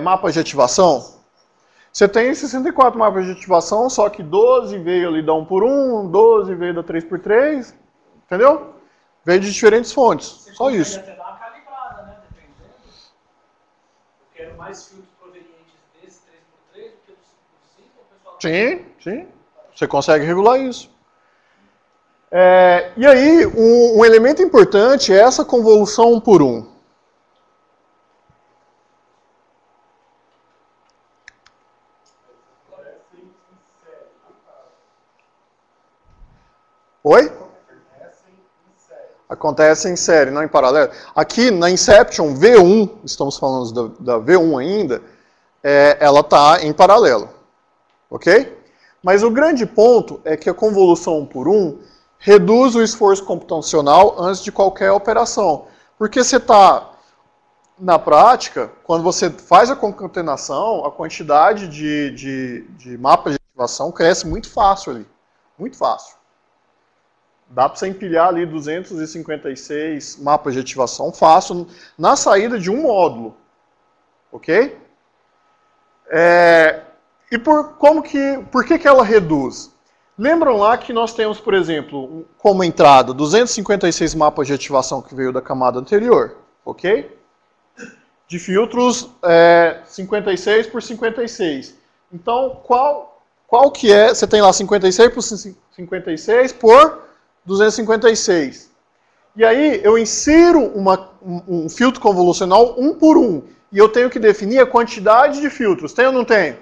mapas de ativação? Você tem 64 mapas de ativação, só que 12 veio ali da 1x1, 12 veio da 3x3, entendeu? Veio de diferentes fontes, você só isso. Você consegue até dar uma calibrada, né, dependendo. Eu quero mais filtros provenientes desse 3x3 do que dos 5x5, o pessoal... Sim, sim. Você consegue regular isso. E aí, um elemento importante é essa convolução 1x1. Oi? Acontece em série, não em paralelo. Aqui na Inception V1, estamos falando da V1 ainda, ela está em paralelo. Ok? Mas o grande ponto é que a convolução 1x1 reduz o esforço computacional antes de qualquer operação. Porque você está, na prática, quando você faz a concatenação, a quantidade de mapas de ativação cresce muito fácil ali. Muito fácil. Dá para você empilhar ali 256 mapas de ativação fácil na saída de um módulo. Ok? E por que ela reduz? Lembram lá que nós temos, por exemplo, como entrada 256 mapas de ativação que veio da camada anterior. Ok? De filtros 56 por 56. Então, qual que é? Você tem lá 56 por 56 por... 256. E aí eu insiro um filtro convolucional 1x1. E eu tenho que definir a quantidade de filtros. Tem ou não tem?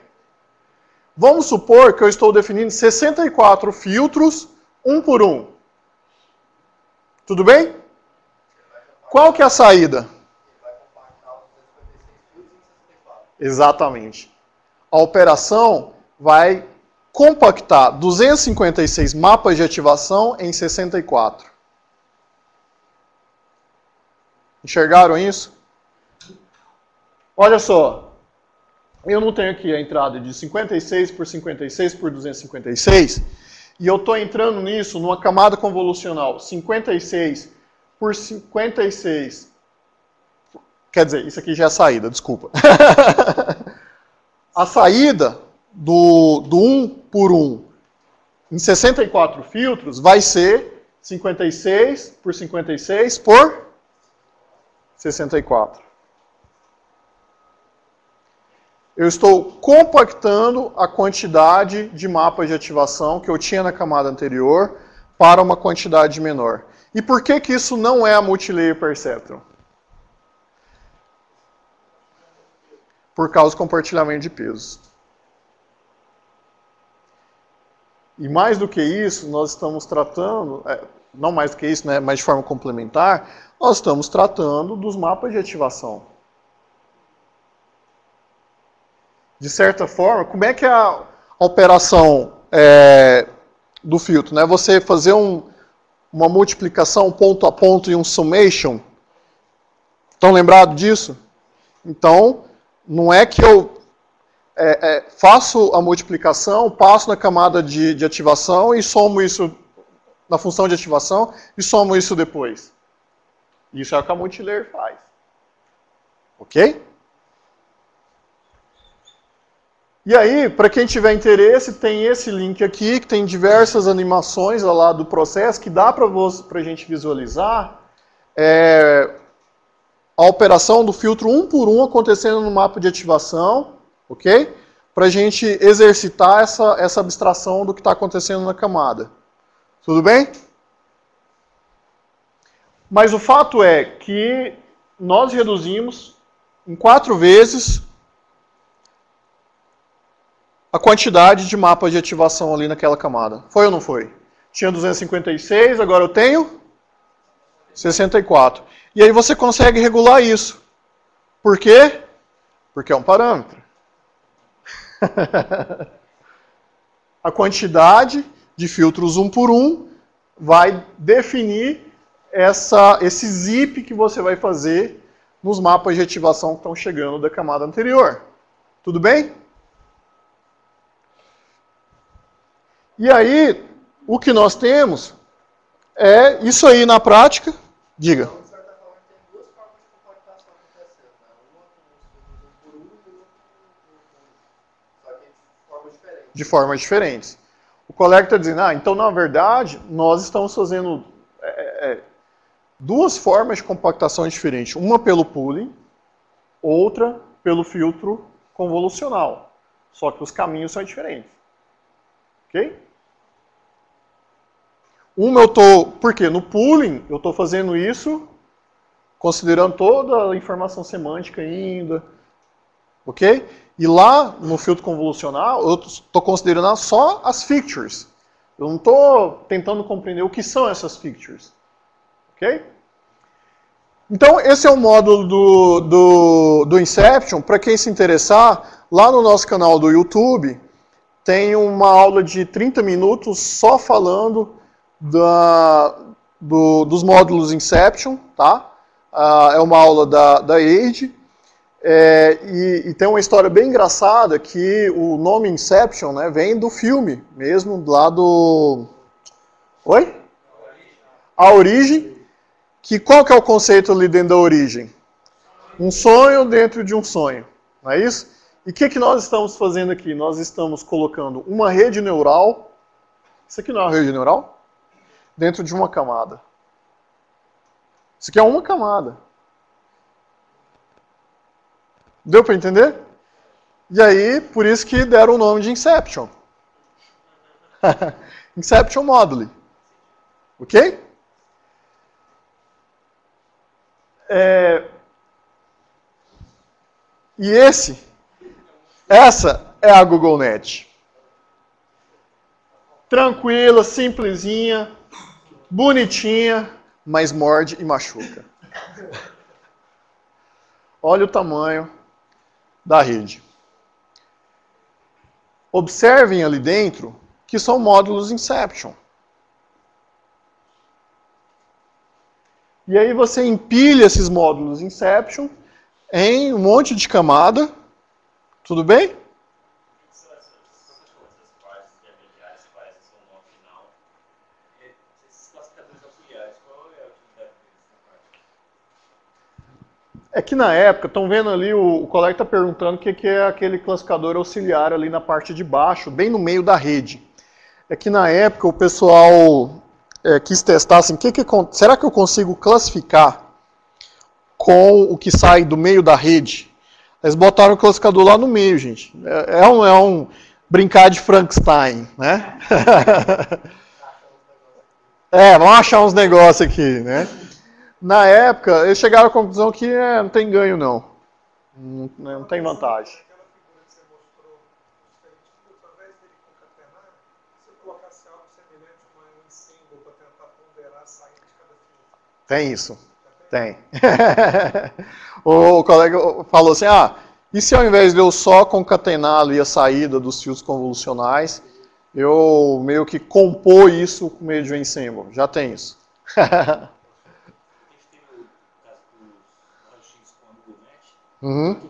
Vamos supor que eu estou definindo 64 filtros 1x1. Tudo bem? Qual que é a saída? Exatamente. A operação vai... compactar 256 mapas de ativação em 64. Enxergaram isso? Olha só. Eu não tenho aqui a entrada de 56 por 56 por 256. E eu estou entrando nisso numa camada convolucional 56 por 56. Quer dizer, isso aqui já é a saída, desculpa. A saída... do 1x1 em 64 filtros vai ser 56 por 56 por 64. Eu estou compactando a quantidade de mapas de ativação que eu tinha na camada anterior para uma quantidade menor. E por que que isso não é a multilayer perceptron? Por causa do compartilhamento de pesos. E mais do que isso, nós estamos tratando, não mais do que isso, né, mas de forma complementar, nós estamos tratando dos mapas de ativação. De certa forma, como é que é a operação do filtro? Né? Você fazer uma multiplicação ponto a ponto e um summation. Estão lembrados disso? Então, não é que eu faço a multiplicação, passo na camada de ativação e somo isso na função de ativação e somo isso depois. Isso é o que a multilayer faz. Ok? E aí, para quem tiver interesse, tem esse link aqui, que tem diversas animações lá do processo, que dá para a gente visualizar a operação do filtro um por um acontecendo no mapa de ativação, ok? Para a gente exercitar essa abstração do que está acontecendo na camada. Tudo bem? Mas o fato é que nós reduzimos em 4 vezes... a quantidade de mapas de ativação ali naquela camada. Foi ou não foi? Tinha 256, agora eu tenho 64. E aí você consegue regular isso. Por quê? Porque é um parâmetro. A quantidade de filtros um por um vai definir esse zip que você vai fazer nos mapas de ativação que estão chegando da camada anterior. Tudo bem? E aí, o que nós temos é isso aí na prática. Diga. De formas diferentes. O colega está dizendo, então na verdade, nós estamos fazendo duas formas de compactação diferentes. Uma pelo pooling, outra pelo filtro convolucional. Só que os caminhos são diferentes. Ok? Uma eu estou, porque no pooling eu estou fazendo isso considerando toda a informação semântica ainda, ok? E lá no filtro convolucional eu estou considerando só as features. Eu não estou tentando compreender o que são essas features, ok? Então esse é o módulo do Inception. Para quem se interessar, lá no nosso canal do YouTube tem uma aula de 30 minutos só falando dos módulos Inception, tá? É uma aula da Age, e tem uma história bem engraçada que o nome Inception, né, vem do filme mesmo, lá do... Oi? A Origem. Que qual que é o conceito ali dentro da Origem? Um sonho dentro de um sonho, não é isso? E o que nós estamos fazendo aqui? Nós estamos colocando uma rede neural, isso aqui não é uma rede neural? Dentro de uma camada. Isso aqui é uma camada. Deu para entender? E aí, por isso que deram o nome de Inception. Inception Module. Ok? E essa é a GoogleNet. Tranquila, simplesinha, bonitinha, mas morde e machuca. Olha o tamanho da rede. Observem ali dentro que são módulos Inception. E aí você empilha esses módulos Inception em um monte de camada. Tudo bem? É que na época, estão vendo ali, o colega está perguntando o que é aquele classificador auxiliar ali na parte de baixo, bem no meio da rede. É que na época o pessoal quis testar assim, será que eu consigo classificar com o que sai do meio da rede. Eles botaram o classificador lá no meio, gente. É um brincar de Frankenstein, né? Vamos achar uns negócios aqui, né? Na época, eles chegaram à conclusão que não tem ganho, não. Não tem vantagem. Tem isso. Tem. O colega falou assim, e se ao invés de eu só concatenar ali a saída dos fios convolucionais, eu meio que compor isso com meio de um ensemble? Já tem isso. Uhum.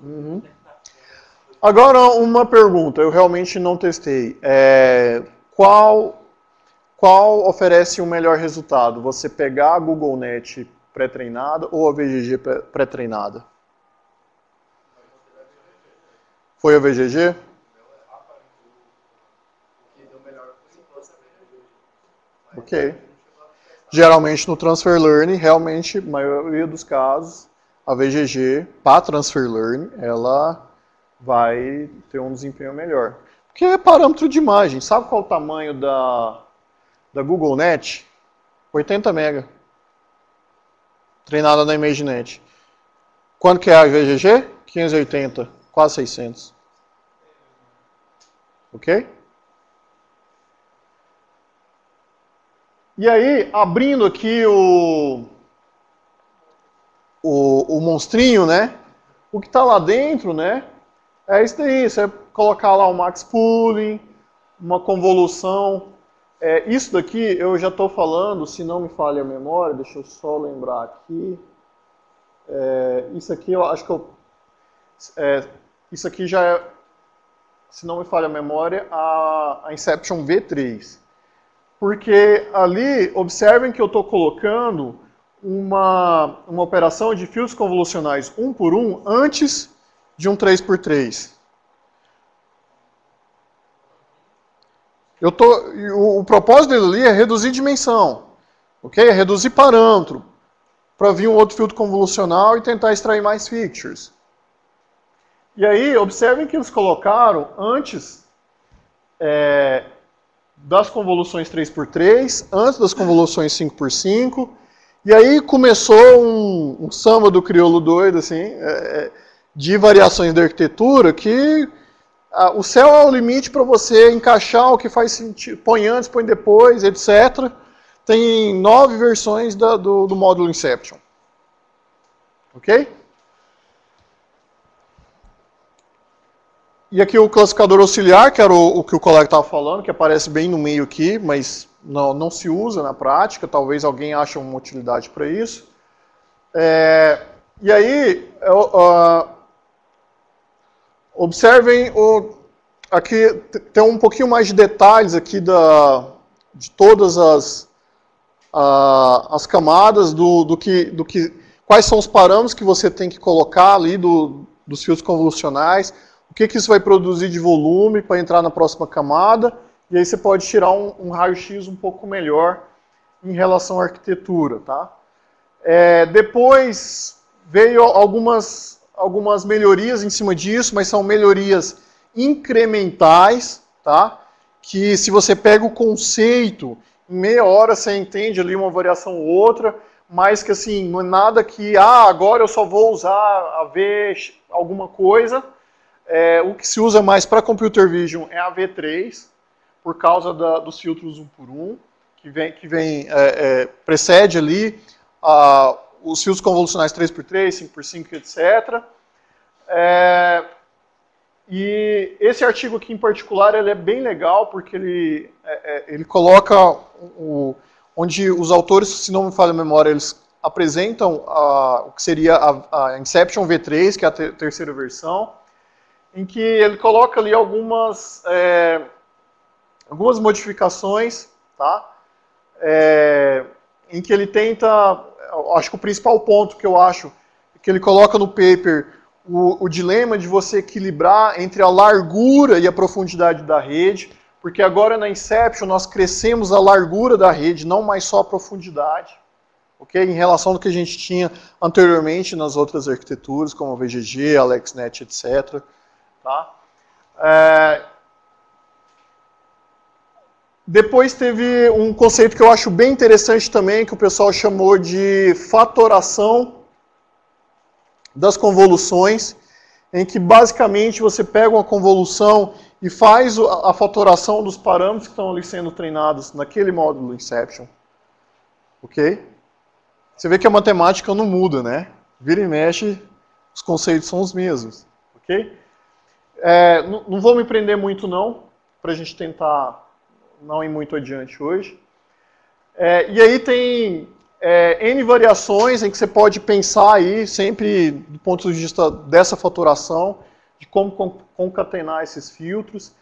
Uhum. Agora, uma pergunta, eu realmente não testei. Qual oferece o melhor resultado? Você pegar a GoogleNet pré-treinada ou a VGG pré-treinada? Foi a VGG? Ok. Geralmente no Transfer Learning, realmente, na maioria dos casos, a VGG para Transfer Learning, ela vai ter um desempenho melhor. Porque é parâmetro de imagem. Sabe qual é o tamanho da GoogleNet? 80 mega. Treinada na ImageNet. Quanto que é a VGG? 580, quase 600. Ok? E aí, abrindo aqui o monstrinho, né? O que está lá dentro, né? É isso daí, você colocar lá o max pooling, uma convolução. Isso daqui eu já estou falando, se não me falha a memória, deixa eu só lembrar aqui. Isso aqui eu acho que isso aqui já é, se não me falha a memória, a Inception V3. Porque ali, observem que eu estou colocando uma operação de fios convolucionais um por um antes de um 3x3. O propósito dele ali é reduzir dimensão, ok? É reduzir parâmetro, para vir um outro filtro convolucional e tentar extrair mais features. E aí, observem que eles colocaram antes das convoluções 3x3, antes das convoluções 5x5, e aí começou um samba do crioulo doido, assim, de variações da arquitetura, que o céu é o limite para você encaixar o que faz sentido, põe antes, põe depois, etc. Tem 9 versões do módulo Inception. Ok? E aqui o classificador auxiliar, que era o que o colega estava falando, que aparece bem no meio aqui, mas não se usa na prática, talvez alguém ache uma utilidade para isso. E aí, observem, aqui tem um pouquinho mais de detalhes aqui de todas as camadas, quais são os parâmetros que você tem que colocar ali dos fios convolucionais, o que isso vai produzir de volume para entrar na próxima camada, e aí você pode tirar um raio-x um pouco melhor em relação à arquitetura. Tá? Depois veio algumas melhorias em cima disso, mas são melhorias incrementais, tá? Que se você pega o conceito, em meia hora você entende ali uma variação ou outra, mas que assim, não é nada que, agora eu só vou usar a V alguma coisa. O que se usa mais para Computer Vision é a V3, por causa dos filtros 1x1, que precede ali os fios convolucionais 3x3, 5x5, etc. E esse artigo aqui em particular, ele é bem legal, porque ele coloca onde os autores, se não me falha a memória, eles apresentam o que seria a Inception V3, que é a terceira versão, em que ele coloca ali algumas modificações, tá? Em que ele tenta... Acho que o principal ponto que eu acho é que ele coloca no paper o dilema de você equilibrar entre a largura e a profundidade da rede, porque agora na Inception nós crescemos a largura da rede, não mais só a profundidade, ok? Em relação ao que a gente tinha anteriormente nas outras arquiteturas, como a VGG, AlexNet, etc. Tá? Depois teve um conceito que eu acho bem interessante também, que o pessoal chamou de fatoração das convoluções, em que basicamente você pega uma convolução e faz a fatoração dos parâmetros que estão ali sendo treinados naquele módulo Inception. Ok? Você vê que a matemática não muda, né? Vira e mexe, os conceitos são os mesmos. Ok? Não vou me prender muito não, para a gente tentar não ir muito adiante hoje. E aí tem N variações em que você pode pensar aí, sempre do ponto de vista dessa fatoração, de como concatenar esses filtros.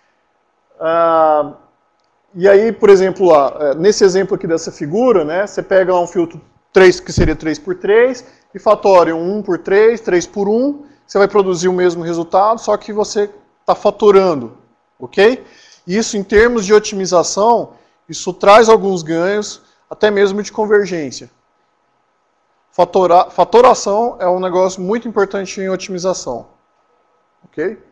E aí, por exemplo, nesse exemplo aqui dessa figura, né, você pega um filtro 3, que seria 3x3, e fatora 1x3, 3x1, você vai produzir o mesmo resultado, só que você está fatorando, ok? Isso, em termos de otimização, isso traz alguns ganhos, até mesmo de convergência. Fatoração é um negócio muito importante em otimização. Ok?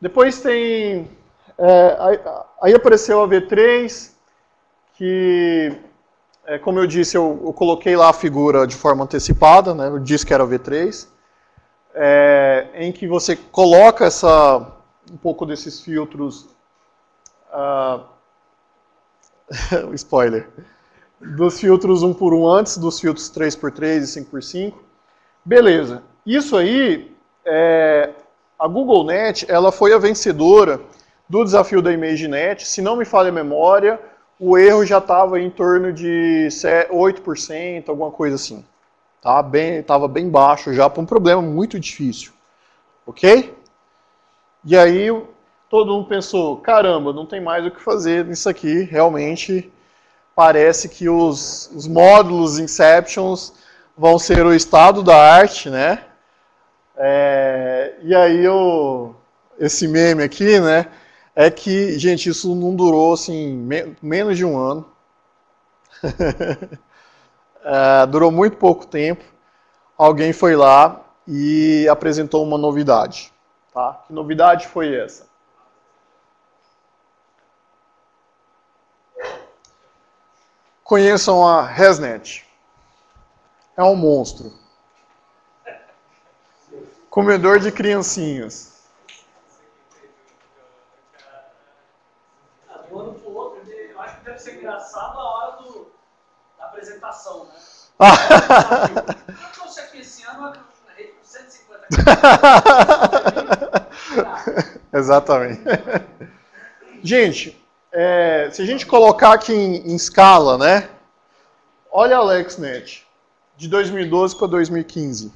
Depois tem... aí apareceu a V3, que, como eu disse, eu coloquei lá a figura de forma antecipada, né, eu disse que era a V3, em que você coloca essa, um pouco desses filtros... spoiler, dos filtros 1x1 antes, dos filtros 3x3 e 5x5. Beleza, isso aí, a GoogleNet, ela foi a vencedora do desafio da ImageNet. Se não me falha a memória, o erro já estava em torno de 8%, alguma coisa assim. Tá bem, estava bem baixo já, para um problema muito difícil. Ok? E aí... todo mundo pensou, caramba, não tem mais o que fazer nisso aqui, realmente parece que os módulos Inceptions vão ser o estado da arte, né? E aí esse meme aqui, né, é que, gente, isso não durou assim, menos de um ano, durou muito pouco tempo, alguém foi lá e apresentou uma novidade, tá? Que novidade foi essa? Conheçam a ResNet. É um monstro. Comedor de criancinhas. De um ano pro outro, eu acho que deve ser engraçado a hora da apresentação, né? Eu trouxe aqui esse ano na rede com 150 crianças. Exatamente. Gente... se a gente colocar aqui em escala, né? Olha a AlexNet, de 2012 para 2015.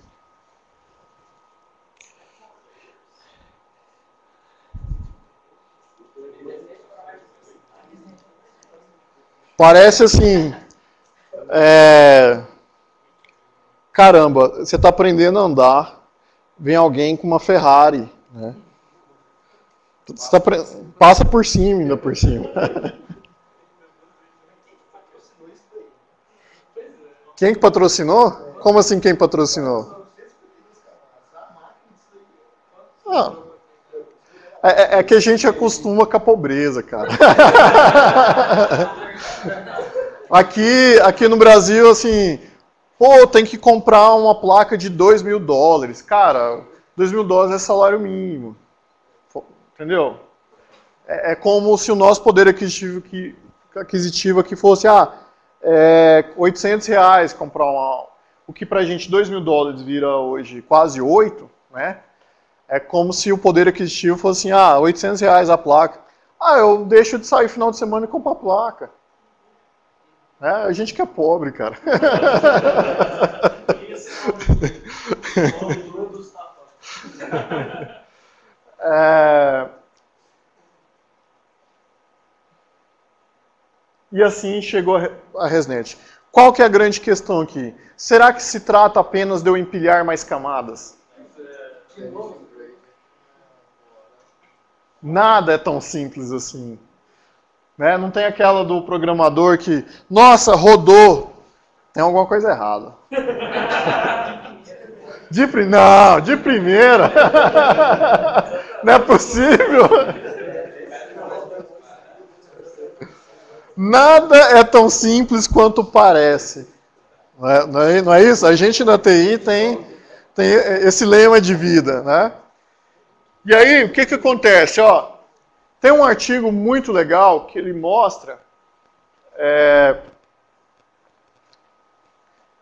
Parece assim... caramba, você está aprendendo a andar, vem alguém com uma Ferrari, né? Passa por cima, ainda por cima. Quem que patrocinou? Como assim quem patrocinou? Ah, é que a gente acostuma com a pobreza, cara. Aqui no Brasil, assim, pô, tem que comprar uma placa de $2.000. Cara, $2.000 é salário mínimo. Entendeu? É como se o nosso poder aquisitivo aqui fosse R$800 comprar uma... O que pra gente $2.000 vira hoje quase 8, né? É como se o poder aquisitivo fosse assim, R$800 a placa. Eu deixo de sair final de semana e comprar a placa. A gente que é pobre, cara. E assim chegou a ResNet. Qual que é a grande questão aqui? Será que se trata apenas de eu empilhar mais camadas? Nada é tão simples assim. Né? Não tem aquela do programador que, nossa, rodou. Tem alguma coisa errada. De primeira. Não é possível. Nada é tão simples quanto parece. Não é isso? A gente na TI tem esse lema de vida, né? E aí, o que que acontece? Ó, tem um artigo muito legal que ele mostra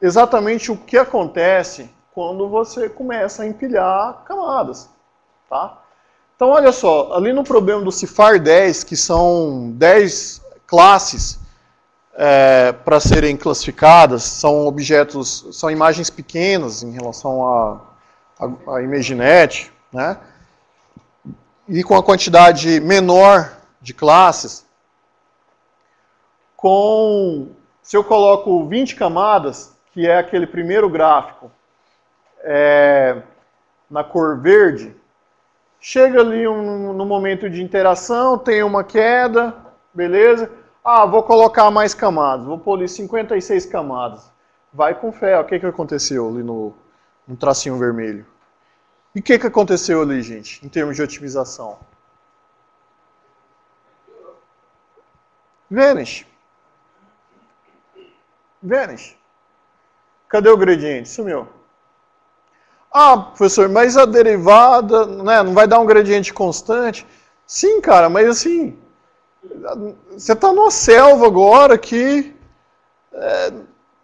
exatamente o que acontece quando você começa a empilhar camadas, tá? Então, olha só, ali no problema do CIFAR 10, que são 10 classes para serem classificadas, são objetos, são imagens pequenas em relação a ImageNet, né? E com a quantidade menor de classes, se eu coloco 20 camadas, que é aquele primeiro gráfico, na cor verde, chega ali no momento de interação, tem uma queda, beleza? Ah, vou colocar mais camadas, vou pôr ali 56 camadas. Vai com fé, o que aconteceu ali no tracinho vermelho? E o que aconteceu ali, gente, em termos de otimização? Vanish. Cadê o gradiente? Sumiu. Ah, professor, mas a derivada, né, não vai dar um gradiente constante? Sim, cara, mas assim, você está numa selva agora que,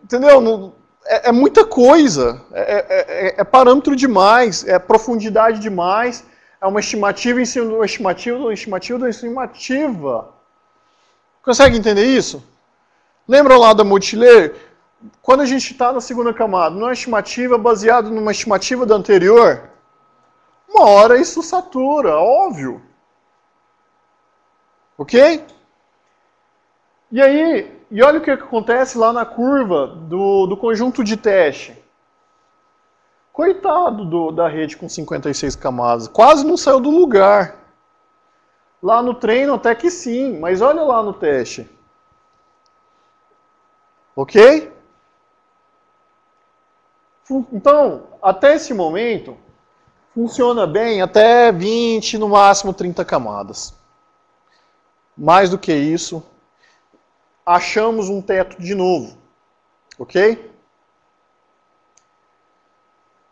entendeu? É muita coisa, é parâmetro demais, é profundidade demais, é uma estimativa em cima de uma estimativa, Consegue entender isso? Lembra lá da multilayer? Quando a gente está na segunda camada, numa estimativa baseada numa estimativa da anterior, uma hora isso satura, óbvio. Ok? E aí... E olha o que acontece lá na curva do conjunto de teste. Coitado da rede com 56 camadas. Quase não saiu do lugar. Lá no treino até que sim, mas olha lá no teste. Ok? Então, até esse momento, funciona bem até 20, no máximo 30 camadas. Mais do que isso... achamos um teto de novo, ok?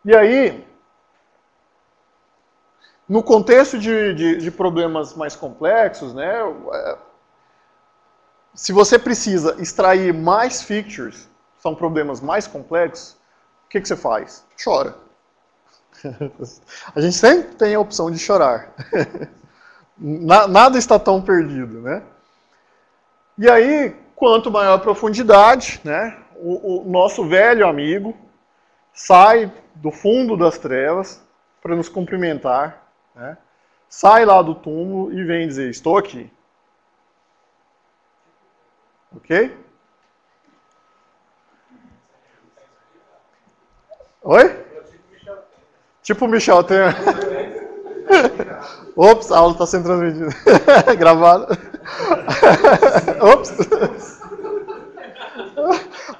E aí, no contexto de problemas mais complexos, né, se você precisa extrair mais features, são problemas mais complexos, o que você faz? Chora. A gente sempre tem a opção de chorar. Nada está tão perdido, né? E aí, quanto maior a profundidade, né, o nosso velho amigo sai do fundo das trevas para nos cumprimentar, né, sai lá do túmulo e vem dizer, estou aqui. Ok? Oi? Tipo o Michel Temer. Ops, a aula está sendo transmitida. Gravada. Ops.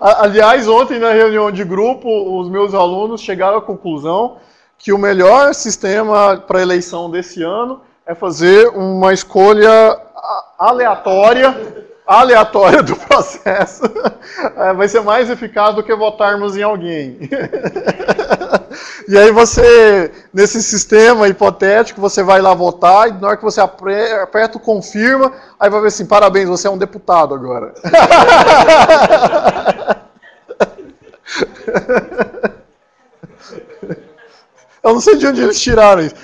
Aliás, ontem na reunião de grupo, os meus alunos chegaram à conclusão que o melhor sistema para eleição desse ano é fazer uma escolha aleatória do processo. Vai ser mais eficaz do que votarmos em alguém. E aí você, nesse sistema hipotético, você vai lá votar e na hora que você aperta o confirma, aí vai ver assim, parabéns, você é um deputado agora. Eu não sei de onde eles tiraram isso.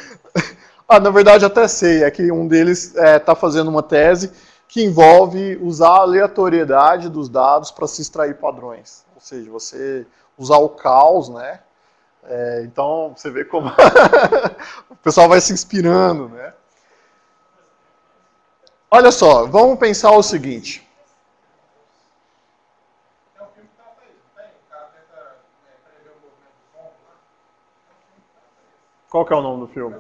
Ah, na verdade até sei, é que um deles está fazendo uma tese que envolve usar a aleatoriedade dos dados para se extrair padrões. Ou seja, você usar o caos, né? Então, você vê como o pessoal vai se inspirando, né? Olha só, vamos pensar o seguinte. Qual que é o nome do filme?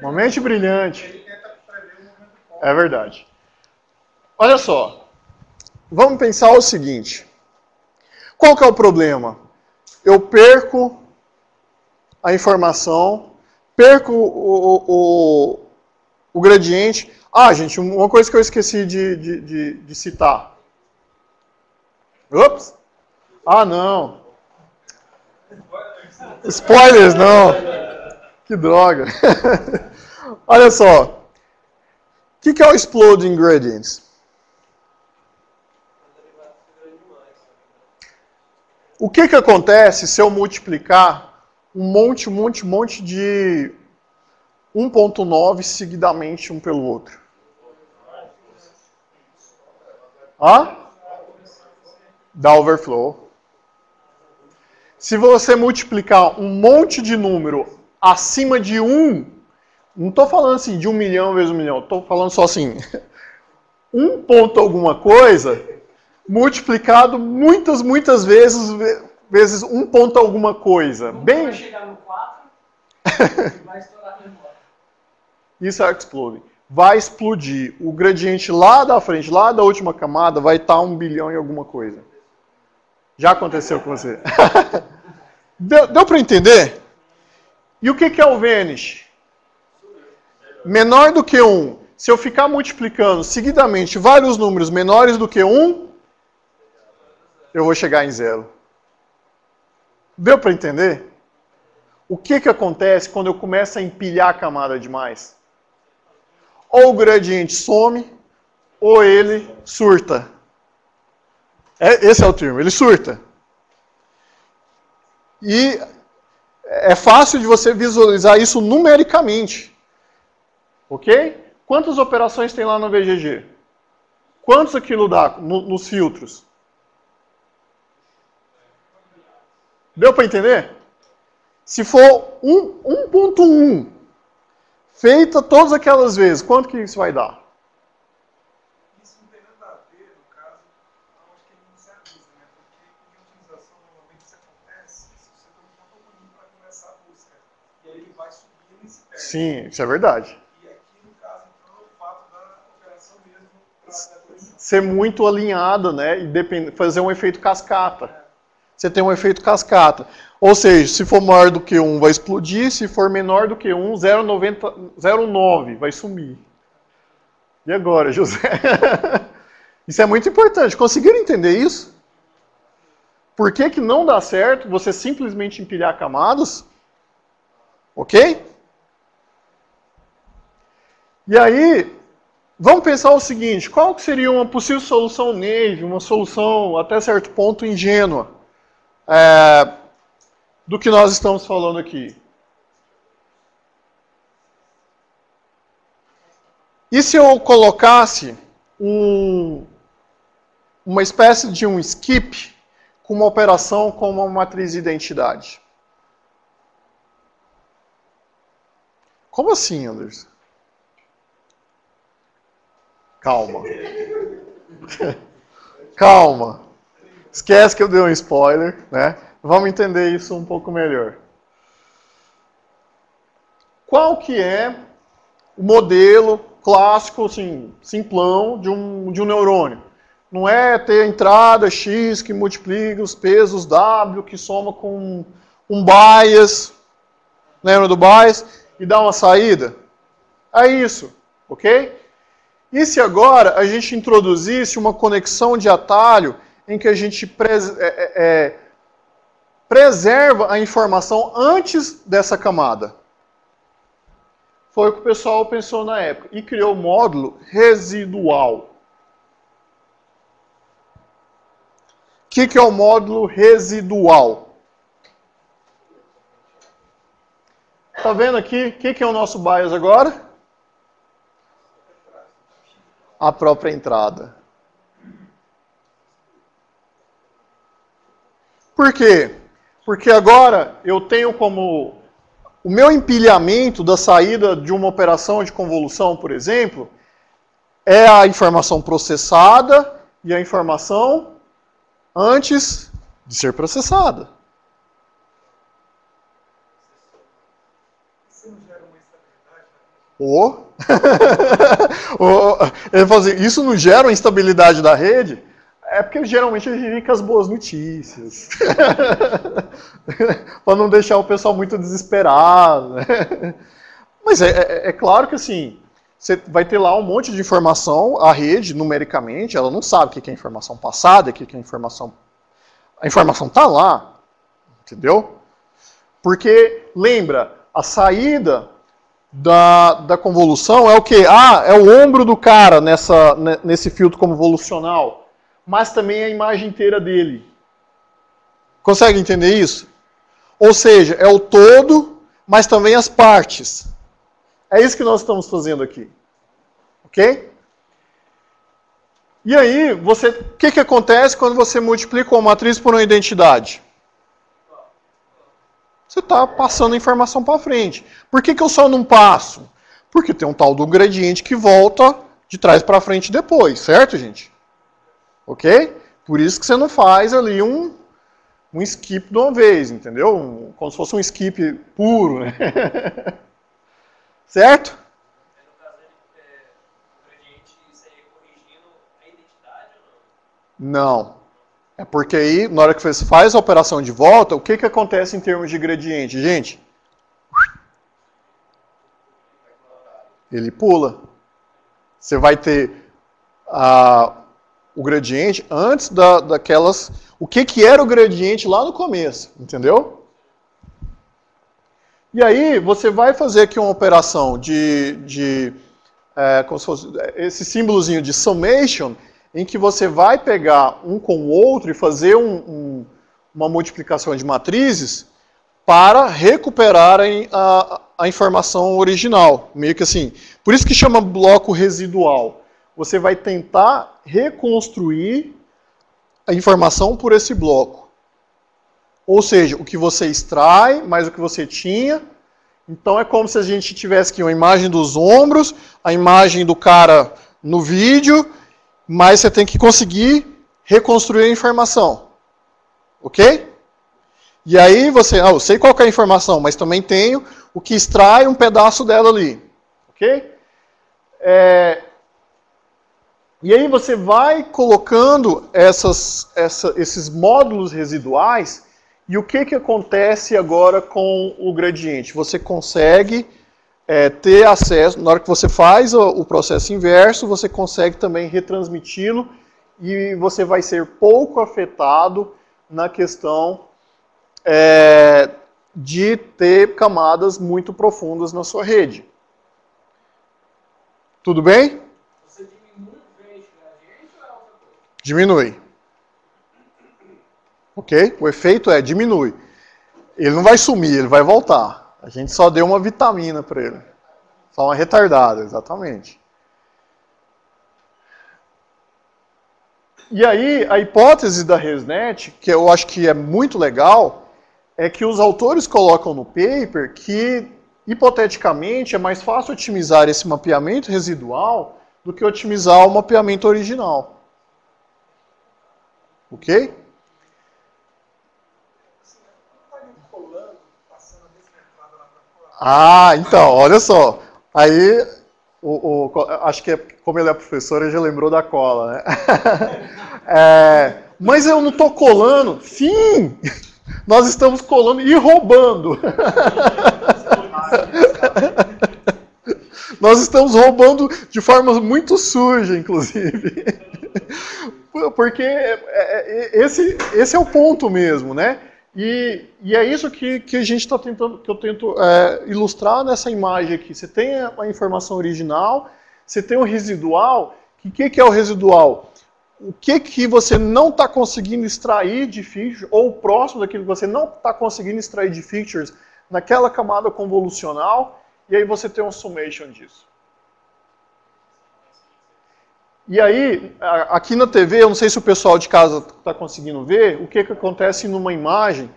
Uma mente brilhante. Ele tenta prever o momento bom. É verdade. Olha só. Vamos pensar o seguinte. Qual que é o problema? Eu perco a informação, perco o gradiente. Ah, gente, uma coisa que eu esqueci de citar. Ops! Ah, não. Spoilers, não. Que droga. Olha só. O que é o exploding gradients? O que acontece se eu multiplicar um monte de 1.9 seguidamente um pelo outro? Hã? Dá overflow. Se você multiplicar um monte de número acima de 1, não estou falando assim de 1 milhão vezes 1 milhão, estou falando só assim, 1 ponto alguma coisa... multiplicado muitas vezes 1 ponto alguma coisa. Nunca bem... vai chegar no 4, vai estourar no 4. Isso é explode. Vai explodir. O gradiente lá da frente, lá da última camada, vai estar 1 bilhão e alguma coisa. Já aconteceu com você. Deu para entender? E o que é o vanish? Menor do que 1. Se eu ficar multiplicando seguidamente vários números menores do que 1... eu vou chegar em 0. Deu para entender? O que acontece quando eu começo a empilhar a camada demais? Ou o gradiente some, ou ele surta. Esse é o termo, ele surta. E é fácil de você visualizar isso numericamente. Ok? Quantas operações tem lá no VGG? Quantos aquilo dá nos filtros? Deu para entender? Se for 1.1 feita todas aquelas vezes, quanto que isso vai dar? Isso não tem nada a ver, no caso, aonde que ele não se avisa, né? Porque em utilização, normalmente isso acontece, se você toma um pouco de para começar a busca, e aí ele vai subindo e se perde. Sim, isso é verdade. E aqui, no caso, então, o fato da operação mesmo para ser muito alinhada, né? E fazer um efeito cascata. É. Você tem um efeito cascata. Ou seja, se for maior do que 1, vai explodir. Se for menor do que 1, 0,9 vai sumir. E agora, José? Isso é muito importante. Conseguiram entender isso? Por que não dá certo você simplesmente empilhar camadas? Ok? E aí, vamos pensar o seguinte. Qual seria uma possível solução naive, uma solução até certo ponto ingênua? Do que nós estamos falando aqui. E se eu colocasse uma espécie de um skip com uma operação como uma matriz de identidade? Como assim, Anderson? Calma. Calma. Esquece que eu dei um spoiler, né? Vamos entender isso um pouco melhor. Qual que é o modelo clássico, assim, simplão, de um neurônio? Não é ter a entrada X que multiplica os pesos W, que soma com um bias, lembra do bias, e dá uma saída? É isso, ok? E se agora a gente introduzisse uma conexão de atalho em que a gente preserva a informação antes dessa camada. Foi o que o pessoal pensou na época e criou o módulo residual. O que é o módulo residual? Está vendo aqui o que é o nosso bias agora? A própria entrada. Por quê? Porque agora eu tenho como o meu empilhamento da saída de uma operação de convolução, por exemplo, é a informação processada e a informação antes de ser processada. Isso não gera uma instabilidade? Ele falou assim, isso não gera uma instabilidade da rede? É porque geralmente a gente vem com as boas notícias. Para não deixar o pessoal muito desesperado. Mas é claro que assim, você vai ter lá um monte de informação, a rede, numericamente, ela não sabe o que é informação passada, o que é informação... A informação está lá, entendeu? Porque, lembra, a saída da convolução é o quê? Ah, é o ombro do cara nesse filtro convolucional, mas também a imagem inteira dele. Consegue entender isso? Ou seja, é o todo, mas também as partes. É isso que nós estamos fazendo aqui. Ok? E aí, o que que acontece quando você multiplica uma matriz por uma identidade? Você está passando a informação para frente. Por que que eu só não passo? Porque tem um tal do gradiente que volta de trás para frente depois, certo, gente? Ok? Por isso que você não faz ali um skip de uma vez, entendeu? Como se fosse um skip puro, né? Certo? O gradiente seria corrigindo a identidade ou não? Não. É porque aí, na hora que você faz a operação de volta, o que que acontece em termos de gradiente, gente? Ele pula. Você vai ter o gradiente antes daquelas... O que que era o gradiente lá no começo, entendeu? E aí, você vai fazer aqui uma operação como se fosse esse símbolozinho de summation, em que você vai pegar um com o outro e fazer uma multiplicação de matrizes para recuperar a informação original. Meio que assim. Por isso que chama bloco residual. Você vai tentar reconstruir a informação por esse bloco. Ou seja, o que você extrai, mais o que você tinha. Então é como se a gente tivesse aqui uma imagem dos ombros, a imagem do cara no vídeo... Mas você tem que conseguir reconstruir a informação. Ok? E aí você... eu sei qual que é a informação, mas também tenho o que extrai um pedaço dela ali. Ok? E aí você vai colocando esses módulos residuais e o que que acontece agora com o gradiente? Você consegue... ter acesso, na hora que você faz o processo inverso, você consegue também retransmiti-lo e você vai ser pouco afetado na questão de ter camadas muito profundas na sua rede. Tudo bem? Você diminui o efeito da gente ou é outra coisa? Diminui. Ok? O efeito diminui. Ele não vai sumir, ele vai voltar. A gente só deu uma vitamina para ele. Só uma retardada, exatamente. E aí, a hipótese da ResNet, que eu acho que é muito legal, é que os autores colocam no paper que, hipoteticamente, é mais fácil otimizar esse mapeamento residual do que otimizar o mapeamento original. Ok? Ah, então, olha só. Aí, acho que como ele é professor, ele já lembrou da cola, né? Mas eu não estou colando. Sim! Nós estamos colando e roubando. Nós estamos roubando de forma muito suja, inclusive. Porque esse é o ponto mesmo, né? E é isso que a gente está tentando, que eu tento ilustrar nessa imagem aqui. Você tem a informação original, você tem o residual. O que é o residual? O que você não está conseguindo extrair de features, ou próximo daquilo que você não está conseguindo extrair de features naquela camada convolucional, e aí você tem um summation disso. E aí, aqui na TV, eu não sei se o pessoal de casa está conseguindo ver, o que acontece numa imagem.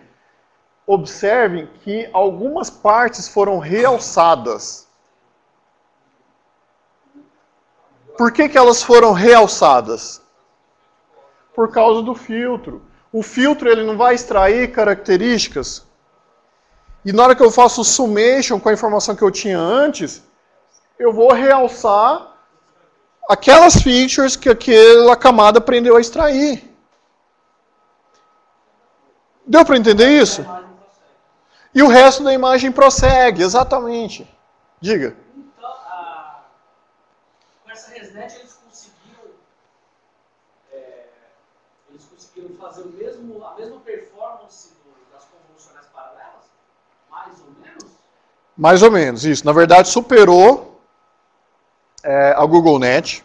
Observem que algumas partes foram realçadas. Por que elas foram realçadas? Por causa do filtro. O filtro ele não vai extrair características. E na hora que eu faço o summation com a informação que eu tinha antes, eu vou realçar aquelas features que aquela camada aprendeu a extrair. Deu para entender isso? E o resto da imagem prossegue, exatamente. Diga. Então, com essa ResNet eles conseguiram fazer a mesma performance das convolucionais paralelas? Mais ou menos? Mais ou menos, isso. Na verdade, superou a GoogleNet,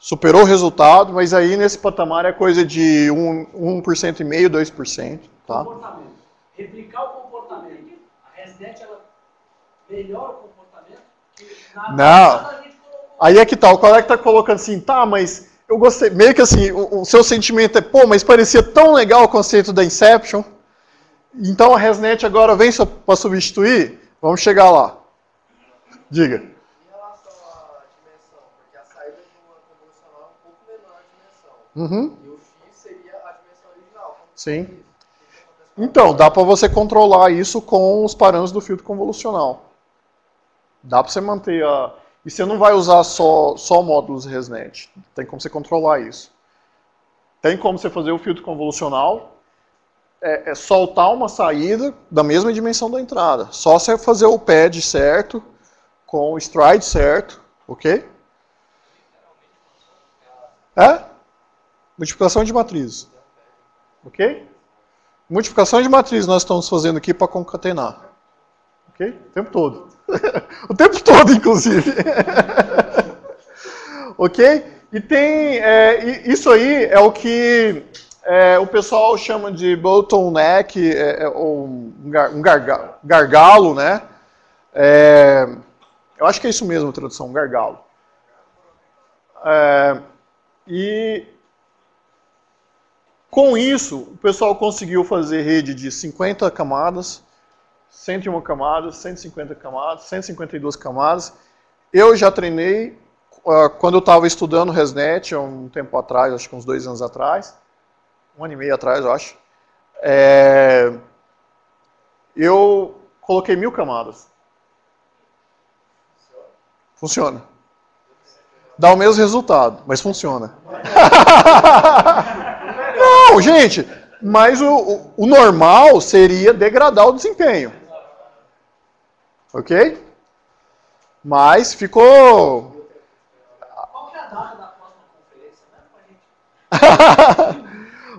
superou o resultado, mas aí nesse patamar é coisa de 1% e meio, 2%. Tá? Comportamento. Replicar o comportamento. A ResNet, ela melhora o comportamento? Não. Aí é que tá, o colega está colocando assim, tá, mas eu gostei, meio que assim, o seu sentimento é, pô, mas parecia tão legal o conceito da Inception, então a ResNet agora vem para substituir? Vamos chegar lá. Diga. Uhum. E o X seria a dimensão original. Sim. Então, dá para você controlar isso com os parâmetros do filtro convolucional. Dá para você manter a... E você não vai usar só módulos ResNet. Tem como você controlar isso. Tem como você fazer o filtro convolucional, soltar uma saída da mesma dimensão da entrada. Só você fazer o pad certo, com o stride certo, ok? É? Multiplicação de matrizes, ok? Multiplicação de matrizes nós estamos fazendo aqui para concatenar, ok? O tempo todo, o tempo todo inclusive, ok? E tem, isso aí é o que o pessoal chama de bottleneck, ou um gargalo, né? Eu acho que é isso mesmo a tradução, gargalo. E com isso, o pessoal conseguiu fazer rede de 50 camadas, 101 camadas, 150 camadas, 152 camadas. Eu já treinei, quando eu estava estudando ResNet, há um tempo atrás, acho que uns 2 anos atrás, 1 ano e meio atrás, eu acho, eu coloquei 1000 camadas. Funciona. Dá o mesmo resultado, mas funciona. Não, gente, mas o normal seria degradar o desempenho. Ok? Mas ficou... Qual que é a data da próxima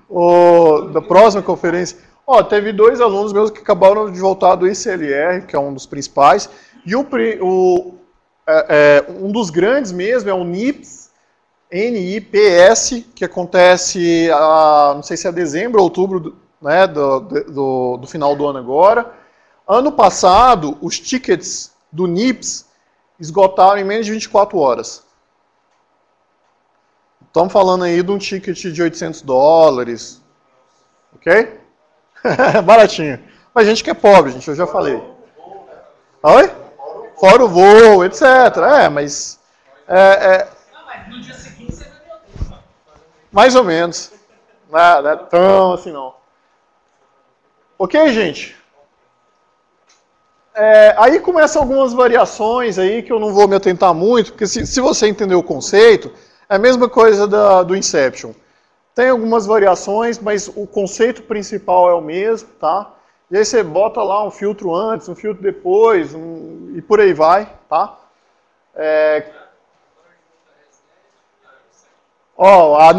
conferência? Da próxima conferência? Ó, teve 2 alunos meus que acabaram de voltar do ICLR, que é um dos principais, e um dos grandes mesmo é o NIPS, NIPS, que acontece, não sei se é dezembro ou outubro, né, do final do ano agora. Ano passado, os tickets do NIPS esgotaram em menos de 24 horas. Estamos falando aí de um ticket de $800, ok? Baratinho. Mas a gente que é pobre, gente, eu já falei. Oi? Fora o voo, etc. Mas... no dia seguinte você vai ter. Mais ou menos. Não é tão assim não. Ok, gente? Aí começam algumas variações aí que eu não vou me atentar muito, porque se você entender o conceito, é a mesma coisa do Inception. Tem algumas variações, mas o conceito principal é o mesmo, tá? E aí você bota lá um filtro antes, um filtro depois, e por aí vai, tá?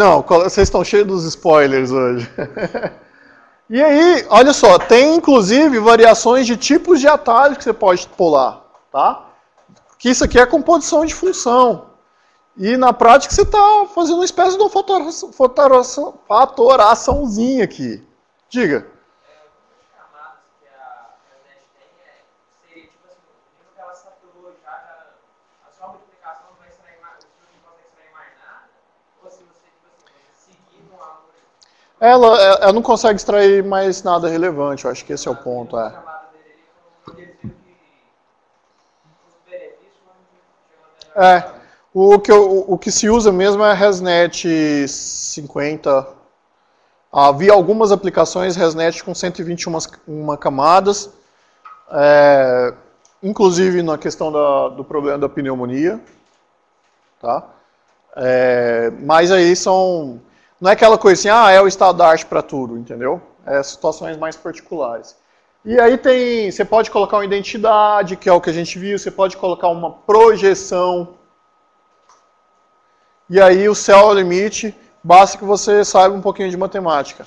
Não, vocês estão cheios dos spoilers hoje. E aí, olha só, tem inclusive variações de tipos de atalho que você pode pular, tá? Que isso aqui é composição de função. E na prática você está fazendo uma espécie de uma fatoraçãozinha aqui. Diga. Ela não consegue extrair mais nada relevante, eu acho que esse é o ponto. O que se usa mesmo é a ResNet 50. Havia algumas aplicações ResNet com 121 camadas, inclusive na questão do problema da pneumonia, tá? Mas aí são... Não é aquela coisa assim, ah, é o estado da arte para tudo, entendeu? É situações mais particulares. E aí tem, você pode colocar uma identidade, que é o que a gente viu, você pode colocar uma projeção. E aí o céu é o limite, basta que você saiba um pouquinho de matemática.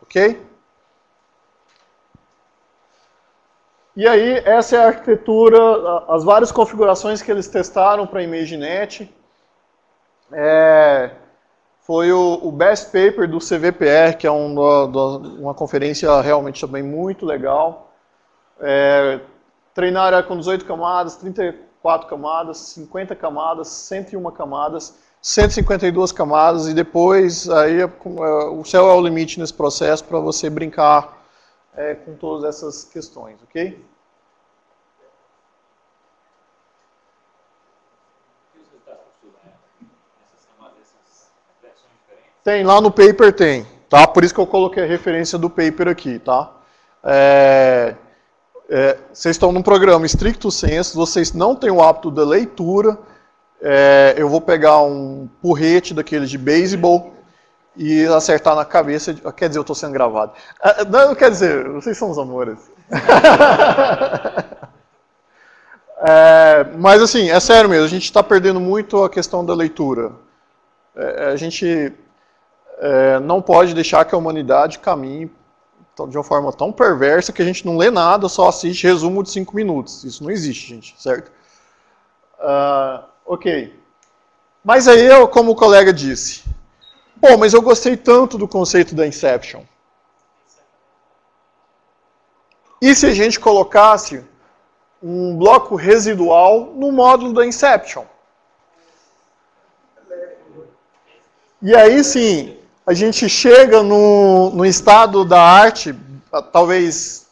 Ok? E aí essa é a arquitetura, as várias configurações que eles testaram para a ImageNet. Foi o best paper do CVPR, que é uma conferência realmente também muito legal. Treinaram com 18 camadas, 34 camadas, 50 camadas, 101 camadas, 152 camadas e depois aí, o céu é o limite nesse processo para você brincar com todas essas questões, ok? Tem, lá no paper tem, tá? Por isso que eu coloquei a referência do paper aqui, tá? Vocês estão num programa stricto sensu, vocês não têm o hábito da leitura, eu vou pegar um porrete daquele de beisebol e acertar na cabeça, quer dizer, eu estou sendo gravado. Não, quer dizer, vocês são os amores. Mas assim, é sério mesmo, a gente está perdendo muito a questão da leitura. A gente... não pode deixar que a humanidade caminhe de uma forma tão perversa que a gente não lê nada, só assiste resumo de 5 minutos. Isso não existe, gente, certo? Ok. Mas aí, como o colega disse, bom, mas eu gostei tanto do conceito da Inception. E se a gente colocasse um bloco residual no módulo da Inception? E aí sim... A gente chega no estado da arte, talvez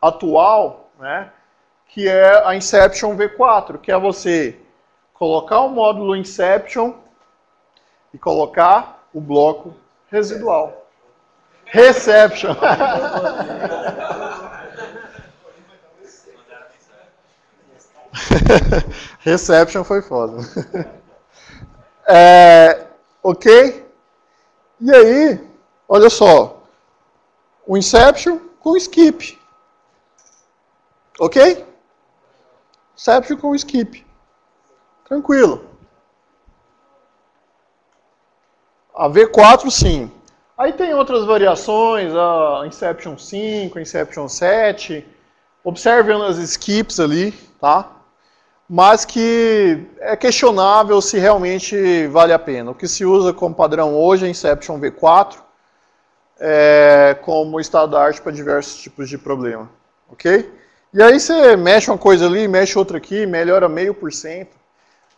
atual, né, que é a Inception V4, que é você colocar o módulo Inception e colocar o bloco residual. Reception. Reception foi foda. Ok? E aí, olha só, o Inception com skip. Ok? Inception com skip. Tranquilo. A V4 sim. Aí tem outras variações, a Inception 5, a Inception 7. Observem as skips ali, tá? Mas que é questionável se realmente vale a pena. O que se usa como padrão hoje é Inception V4, como estado da arte para diversos tipos de problema. Ok? E aí você mexe uma coisa ali, mexe outra aqui, melhora 0,5%.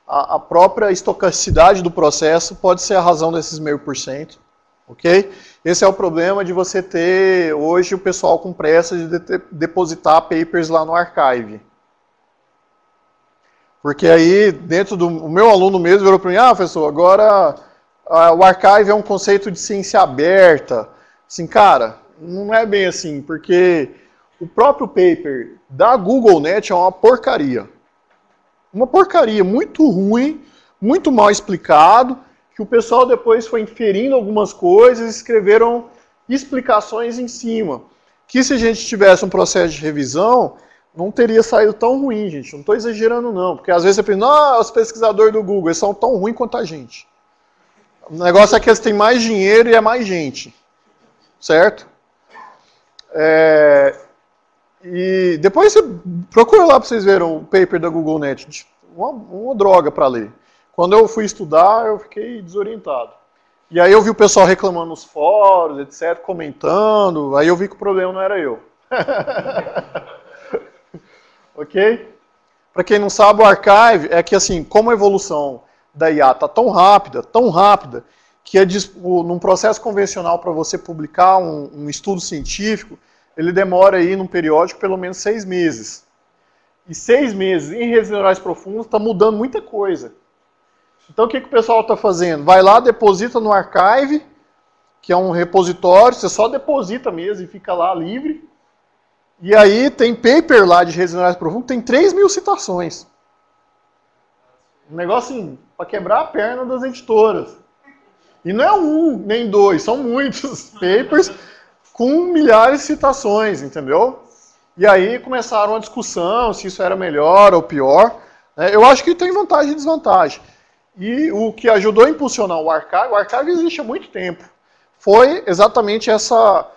A própria estocasticidade do processo pode ser a razão desses 0,5%. Ok? Esse é o problema de você ter hoje o pessoal com pressa de depositar papers lá no arXiv. Porque aí, dentro do o meu aluno mesmo, virou para mim, ah, professor, agora o arXiv é um conceito de ciência aberta. Assim, cara, não é bem assim, porque o próprio paper da GoogleNet é uma porcaria. Uma porcaria muito ruim, muito mal explicado, que o pessoal depois foi inferindo algumas coisas e escreveram explicações em cima. Que se a gente tivesse um processo de revisão... Não teria saído tão ruim, gente. Não estou exagerando, não. Porque às vezes você pensa, ah, os pesquisadores do Google, eles são tão ruins quanto a gente. O negócio é que eles têm mais dinheiro e é mais gente. Certo? E depois você procura lá para vocês verem o paper da GoogleNet. Uma droga para ler. Quando eu fui estudar, eu fiquei desorientado. E aí eu vi o pessoal reclamando nos fóruns, etc., comentando. Aí eu vi que o problema não era eu. Ok? Para quem não sabe, o arXiv é que, assim, como a evolução da IA está tão rápida, que num processo convencional para você publicar um estudo científico, ele demora aí, num periódico, pelo menos 6 meses. E 6 meses em redes neurais profundas está mudando muita coisa. Então, o que o pessoal está fazendo? Vai lá, deposita no arXiv, que é um repositório, você só deposita mesmo e fica lá livre. E aí tem paper lá de redes neurais profundas, tem 3.000 citações. Um negócio assim, para quebrar a perna das editoras. E não é um, nem dois, são muitos papers com milhares de citações, entendeu? E aí começaram a discussão se isso era melhor ou pior. Eu acho que tem vantagem e desvantagem. E o que ajudou a impulsionar o arXiv existe há muito tempo, foi exatamente essa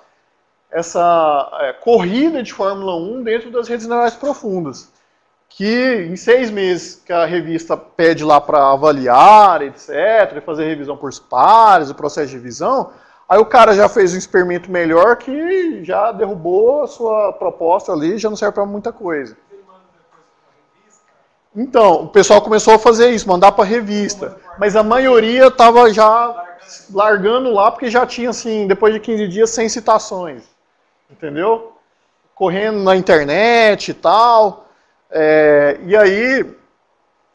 corrida de Fórmula 1 dentro das redes neurais profundas, que em 6 meses que a revista pede lá para avaliar, etc., fazer revisão por pares, o processo de revisão, aí o cara já fez um experimento melhor que já derrubou a sua proposta ali, já não serve para muita coisa. Então, o pessoal começou a fazer isso, mandar para a revista, mas a maioria estava já largando lá, porque já tinha, assim, depois de 15 dias, 100 citações, entendeu? Correndo na internet e tal, e aí,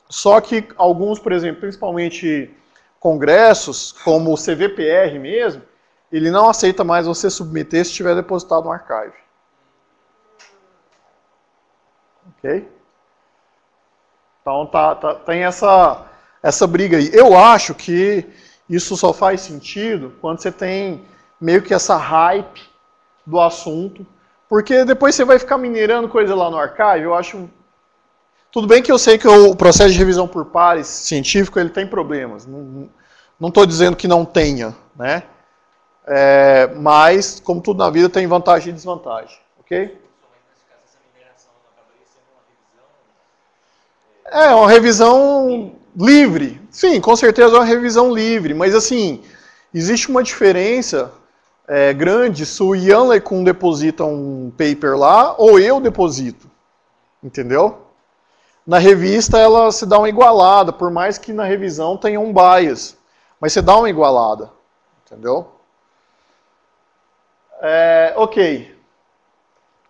só que alguns, por exemplo, principalmente congressos, como o CVPR mesmo, ele não aceita mais você submeter se tiver depositado no arXiv. Ok? Então tem essa briga aí. Eu acho que isso só faz sentido quando você tem meio que essa hype do assunto, porque depois você vai ficar minerando coisa lá no arXiv, eu acho... Tudo bem que eu sei que o processo de revisão por pares científico ele tem problemas, não estou dizendo que não tenha, né? Mas, como tudo na vida, tem vantagem e desvantagem, ok? É uma revisão livre. Sim, com certeza é uma revisão livre. Mas, assim, existe uma diferença grande se o Ian LeCun deposita um paper lá ou eu deposito. Entendeu? Na revista ela se dá uma igualada, por mais que na revisão tenha um bias. Mas você dá uma igualada. Entendeu? Ok.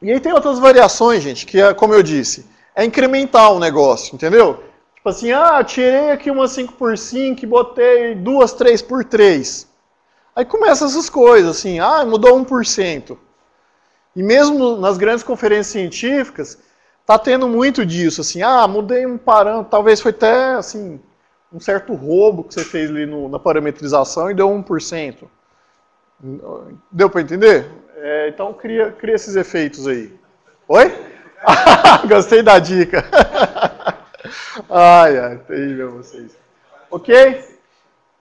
E aí tem outras variações, gente, que é, como eu disse... É incrementar o negócio, entendeu? Tipo assim, tirei aqui uma 5x5 e botei duas 3x3. Aí começa essas coisas, assim, mudou 1%. E mesmo nas grandes conferências científicas, tá tendo muito disso, assim, mudei um parâmetro, talvez foi até, assim, um certo roubo que você fez ali na parametrização e deu 1%. Deu para entender? Então cria esses efeitos aí. Oi? Gostei da dica. Terrível vocês. Ok?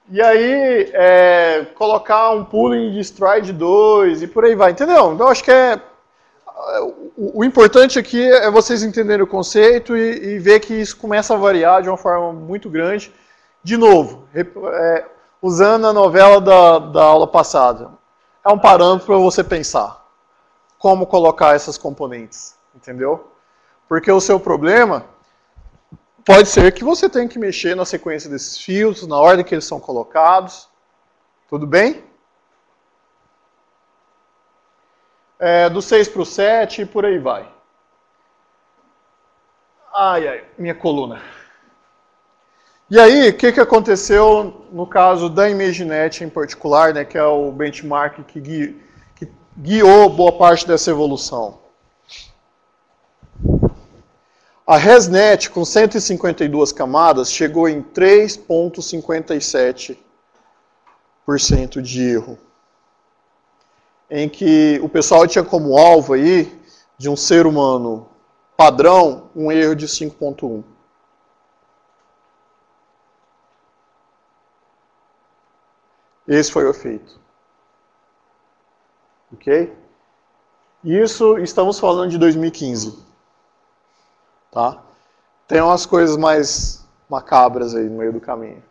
E aí, colocar um pooling de stride 2 e por aí vai, entendeu? Então, acho que o importante aqui é vocês entenderem o conceito e ver que isso começa a variar de uma forma muito grande. De novo, usando a novela da aula passada. É um parâmetro para você pensar como colocar essas componentes. Entendeu? Porque o seu problema pode ser que você tenha que mexer na sequência desses fios, na ordem que eles são colocados. Tudo bem? Do 6 para o 7 e por aí vai. Minha coluna. E aí, o que aconteceu no caso da ImageNet em particular, né, que é o benchmark que guiou boa parte dessa evolução? A ResNet, com 152 camadas, chegou em 3,57% de erro. Em que o pessoal tinha como alvo aí, de um ser humano padrão, um erro de 5,1. Esse foi o efeito. Ok? Isso, estamos falando de 2015. Tá? Tem umas coisas mais macabras aí no meio do caminho.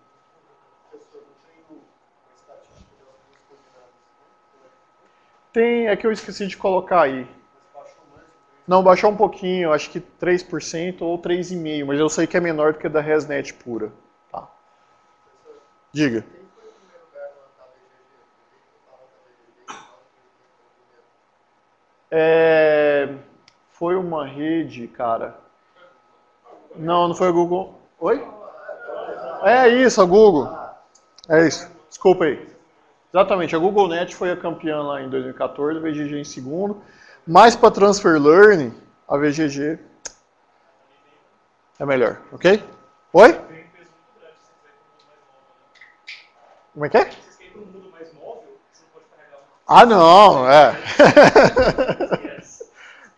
Tem, é que eu esqueci de colocar aí. Não, baixou um pouquinho, acho que 3% ou 3,5%, mas eu sei que é menor do que a da ResNet pura. Tá. Diga. Foi uma rede, cara... Não foi o Google. Oi? É isso, a Google. É isso. Desculpa aí. Exatamente, a GoogleNet foi a campeã lá em 2014, a VGG em segundo. Mas para transfer learning, a VGG é melhor, ok? Oi? Como é que é? Vocês querem um mundo mais móvel? Você pode carregar um... Ah, não, é.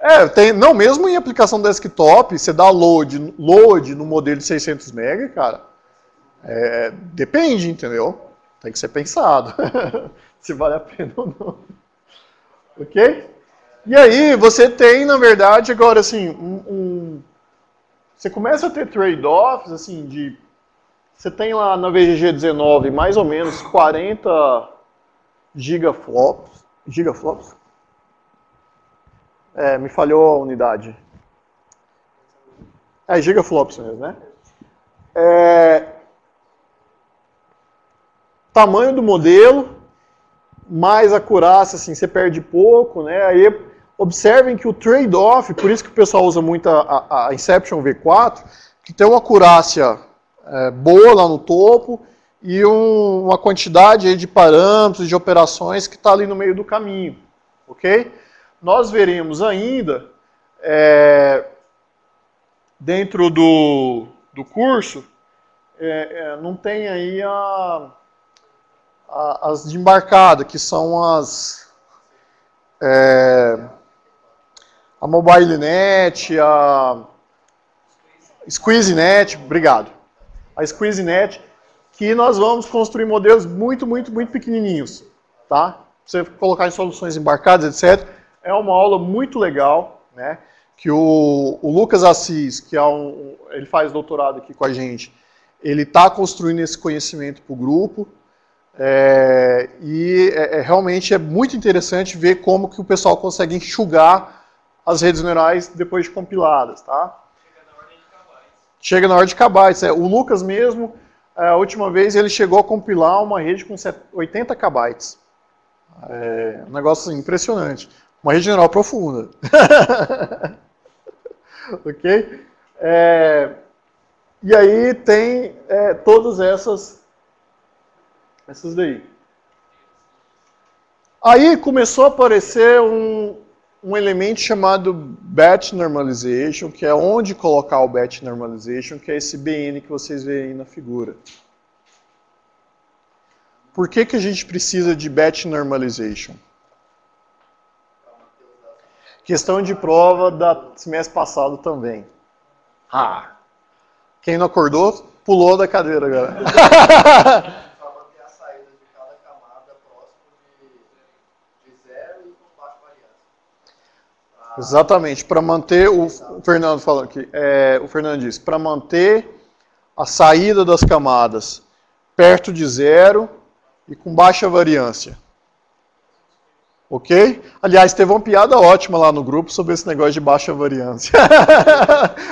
É, tem, não, mesmo em aplicação desktop, você dá load no modelo de 600 MB, cara, é, depende, entendeu? Tem que ser pensado se vale a pena ou não. Ok? E aí você tem, na verdade, agora assim, você começa a ter trade-offs, assim, de... Você tem lá na VGG19 mais ou menos 40 gigaflops, É, me falhou a unidade. É, gigaflops mesmo, né? É, tamanho do modelo, mais acurácia, assim, você perde pouco, né? Aí, observem que o trade-off, por isso que o pessoal usa muito a Inception V4, que tem uma acurácia boa lá no topo e uma quantidade aí de parâmetros, de operações que está ali no meio do caminho, ok? Nós veremos ainda, dentro do curso, não tem aí as de embarcada, que são as a MobileNet, a SqueezeNet, obrigado. A SqueezeNet, que nós vamos construir modelos muito pequenininhos, tá? Pra você colocar em soluções embarcadas, etc. É uma aula muito legal, né, que o Lucas Assis, que é ele faz doutorado aqui com a gente, ele está construindo esse conhecimento para o grupo, realmente é muito interessante ver como que o pessoal consegue enxugar as redes neurais depois de compiladas, tá? Chega na hora de kbytes. O Lucas mesmo, a última vez, ele chegou a compilar uma rede com 80 kbytes. É um negócio impressionante. Uma rede neural profunda. Ok? E aí tem todas essas daí. Aí começou a aparecer um elemento chamado Batch Normalization, que é onde colocar o Batch Normalization, que é esse BN que vocês veem aí na figura. Por que a gente precisa de Batch Normalization? Questão de prova da semestre passado também. Ah! Quem não acordou, pulou da cadeira agora. Exatamente, para manter, o Fernando falou aqui, o Fernando disse, para manter a saída das camadas perto de zero e com baixa variância. Ok? Aliás, teve uma piada ótima lá no grupo sobre esse negócio de baixa variância.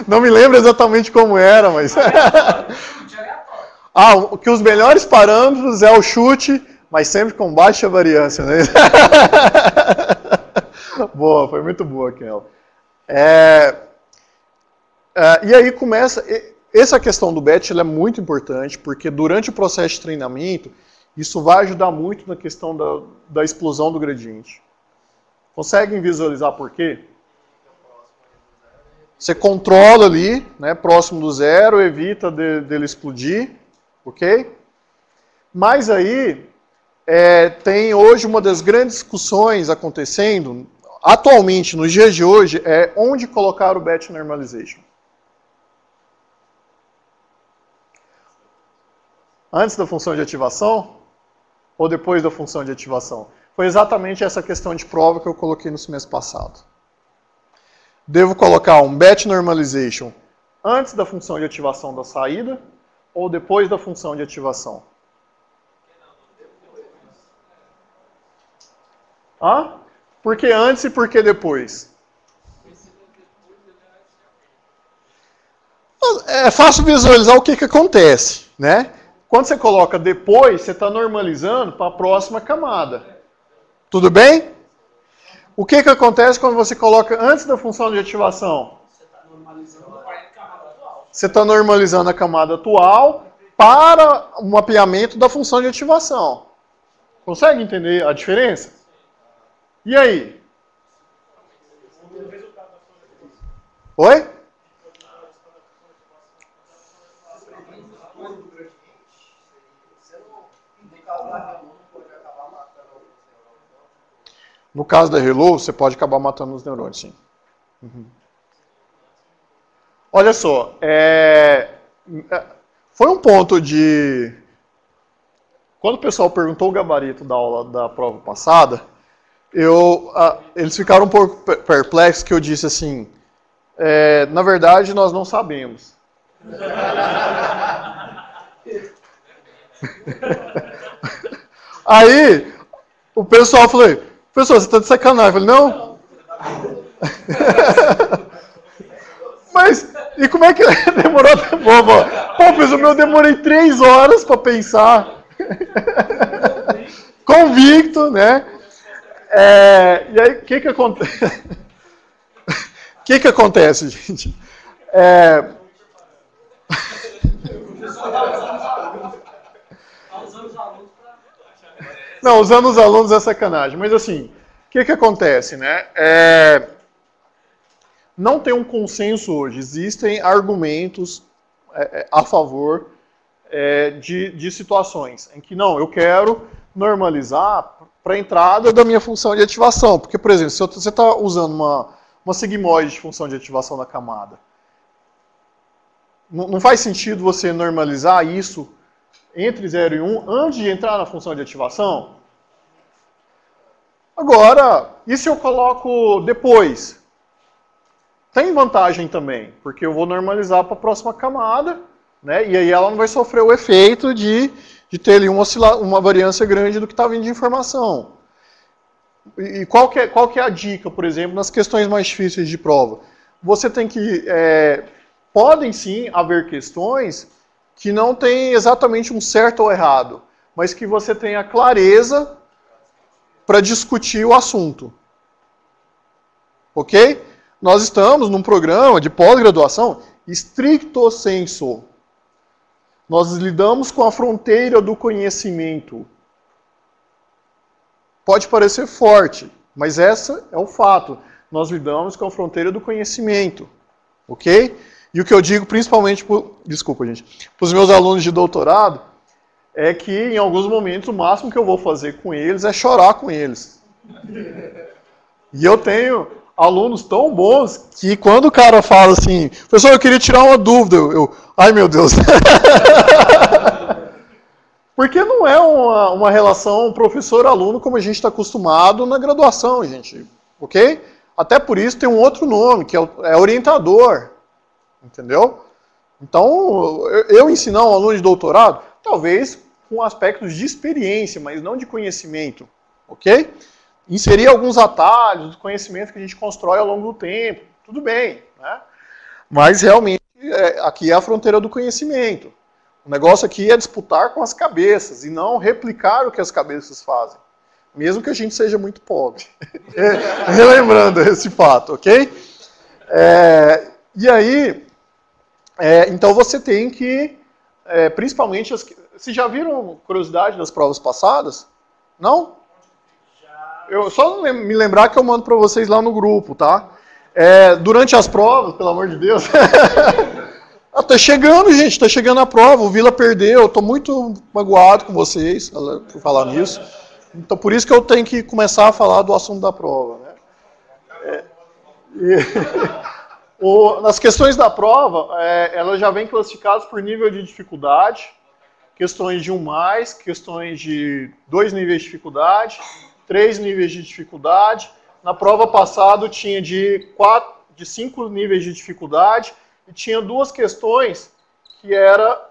Não me lembro exatamente como era, mas... Que os melhores parâmetros é o chute, mas sempre com baixa variância, né? Boa, foi muito boa aquela. E aí começa... Essa questão do batch é muito importante, porque durante o processo de treinamento... Isso vai ajudar muito na questão da explosão do gradiente. Conseguem visualizar por quê? Você controla ali, né, próximo do zero, evita dele explodir, ok? Mas aí, tem hoje uma das grandes discussões acontecendo, atualmente, nos dias de hoje, é onde colocar o batch normalization. Antes da função de ativação? Ou depois da função de ativação? Foi exatamente essa questão de prova que eu coloquei no semestre passado. Devo colocar um batch normalization antes da função de ativação da saída ou depois da função de ativação? Ah? Por que antes e por que depois? É fácil visualizar o que acontece, né? Quando você coloca depois, você está normalizando para a próxima camada. Tudo bem? O que acontece quando você coloca antes da função de ativação? Você está normalizando a camada atual para o mapeamento da função de ativação. Consegue entender a diferença? E aí? Oi? No caso da ReLU, você pode acabar matando os neurônios, sim. Uhum. Olha só, foi um ponto de... Quando o pessoal perguntou o gabarito da aula da prova passada, eles ficaram um pouco perplexos que eu disse assim, na verdade nós não sabemos. Aí o pessoal falou, pessoal, você está de sacanagem. Eu falei, não. Mas, e como é que demorou? Pô, mas eu demorei 3 horas para pensar. Convicto, né? E aí, o que que acontece? O que que acontece, gente? Não, usando os alunos é sacanagem. Mas assim, o que que acontece, né? Não tem um consenso hoje. Existem argumentos a favor de situações em que, não, eu quero normalizar para a entrada da minha função de ativação. Porque, por exemplo, se você está usando uma sigmoide de função de ativação da camada, não faz sentido você normalizar isso entre 0 e 1 antes de entrar na função de ativação? Agora, e se eu coloco depois? Tem vantagem também, porque eu vou normalizar para a próxima camada, né? E aí ela não vai sofrer o efeito de ter ali uma variância grande do que está vindo de informação. E qual que é a dica, por exemplo, nas questões mais difíceis de prova? Você tem que... podem sim haver questões que não tem exatamente um certo ou errado, mas que você tenha clareza para discutir o assunto. Ok? Nós estamos num programa de pós-graduação stricto sensu. Nós lidamos com a fronteira do conhecimento. Pode parecer forte, mas essa é o fato. Nós lidamos com a fronteira do conhecimento. Ok? E o que eu digo principalmente, desculpa gente, para os meus alunos de doutorado, é que em alguns momentos o máximo que eu vou fazer com eles é chorar com eles. E eu tenho... alunos tão bons que quando o cara fala assim, professor, eu queria tirar uma dúvida, ai meu Deus. Porque não é uma relação professor-aluno como a gente está acostumado na graduação, gente, ok? Até por isso tem um outro nome, que é orientador, entendeu? Então, eu ensinar um aluno de doutorado, talvez com aspectos de experiência, mas não de conhecimento, ok? Inserir alguns atalhos do conhecimento que a gente constrói ao longo do tempo, tudo bem, né? Mas realmente aqui é a fronteira do conhecimento. O negócio aqui é disputar com as cabeças e não replicar o que as cabeças fazem, mesmo que a gente seja muito pobre. Relembrando esse fato, ok? E aí, então você tem que, principalmente, vocês já viram curiosidade das provas passadas? não? Eu só me lembrar que eu mando para vocês lá no grupo, tá? Durante as provas, pelo amor de Deus. Tá chegando, gente, tá chegando a prova. O Vila perdeu, eu tô muito magoado com vocês por falar nisso. Então, por isso que eu tenho que começar a falar do assunto da prova, né? Nas questões da prova, elas já vêm classificadas por nível de dificuldade, questões de 1+, questões de 2 níveis de dificuldade, 3 níveis de dificuldade. Na prova passada tinha de 5 níveis de dificuldade e tinha 2 questões que era...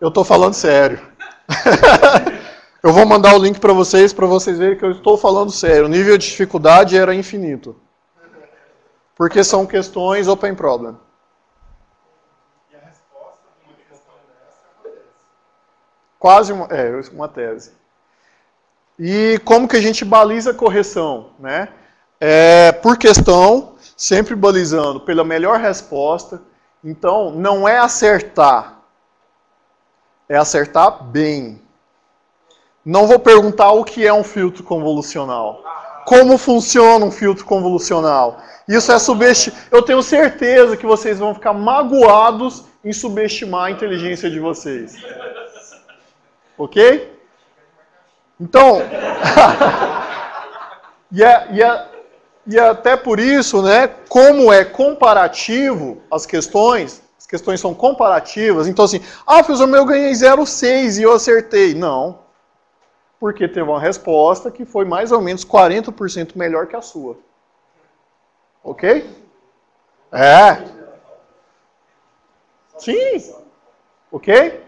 Eu tô falando sério. Eu vou mandar o link para vocês verem que eu estou falando sério. O nível de dificuldade era infinito. Porque são questões open problem. Quase uma tese. E como que a gente baliza a correção, né? Por questão, sempre balizando pela melhor resposta. Então, não é acertar. É acertar bem. Não vou perguntar o que é um filtro convolucional. Como funciona um filtro convolucional. Isso é subestimado. Eu tenho certeza que vocês vão ficar magoados em subestimar a inteligência de vocês. Ok? Então... E até por isso, né, como é comparativo as questões são comparativas, então assim, ah, professor, eu ganhei 0,6 e eu acertei. Não, porque teve uma resposta que foi mais ou menos 40% melhor que a sua. Ok? É. Sim. Ok?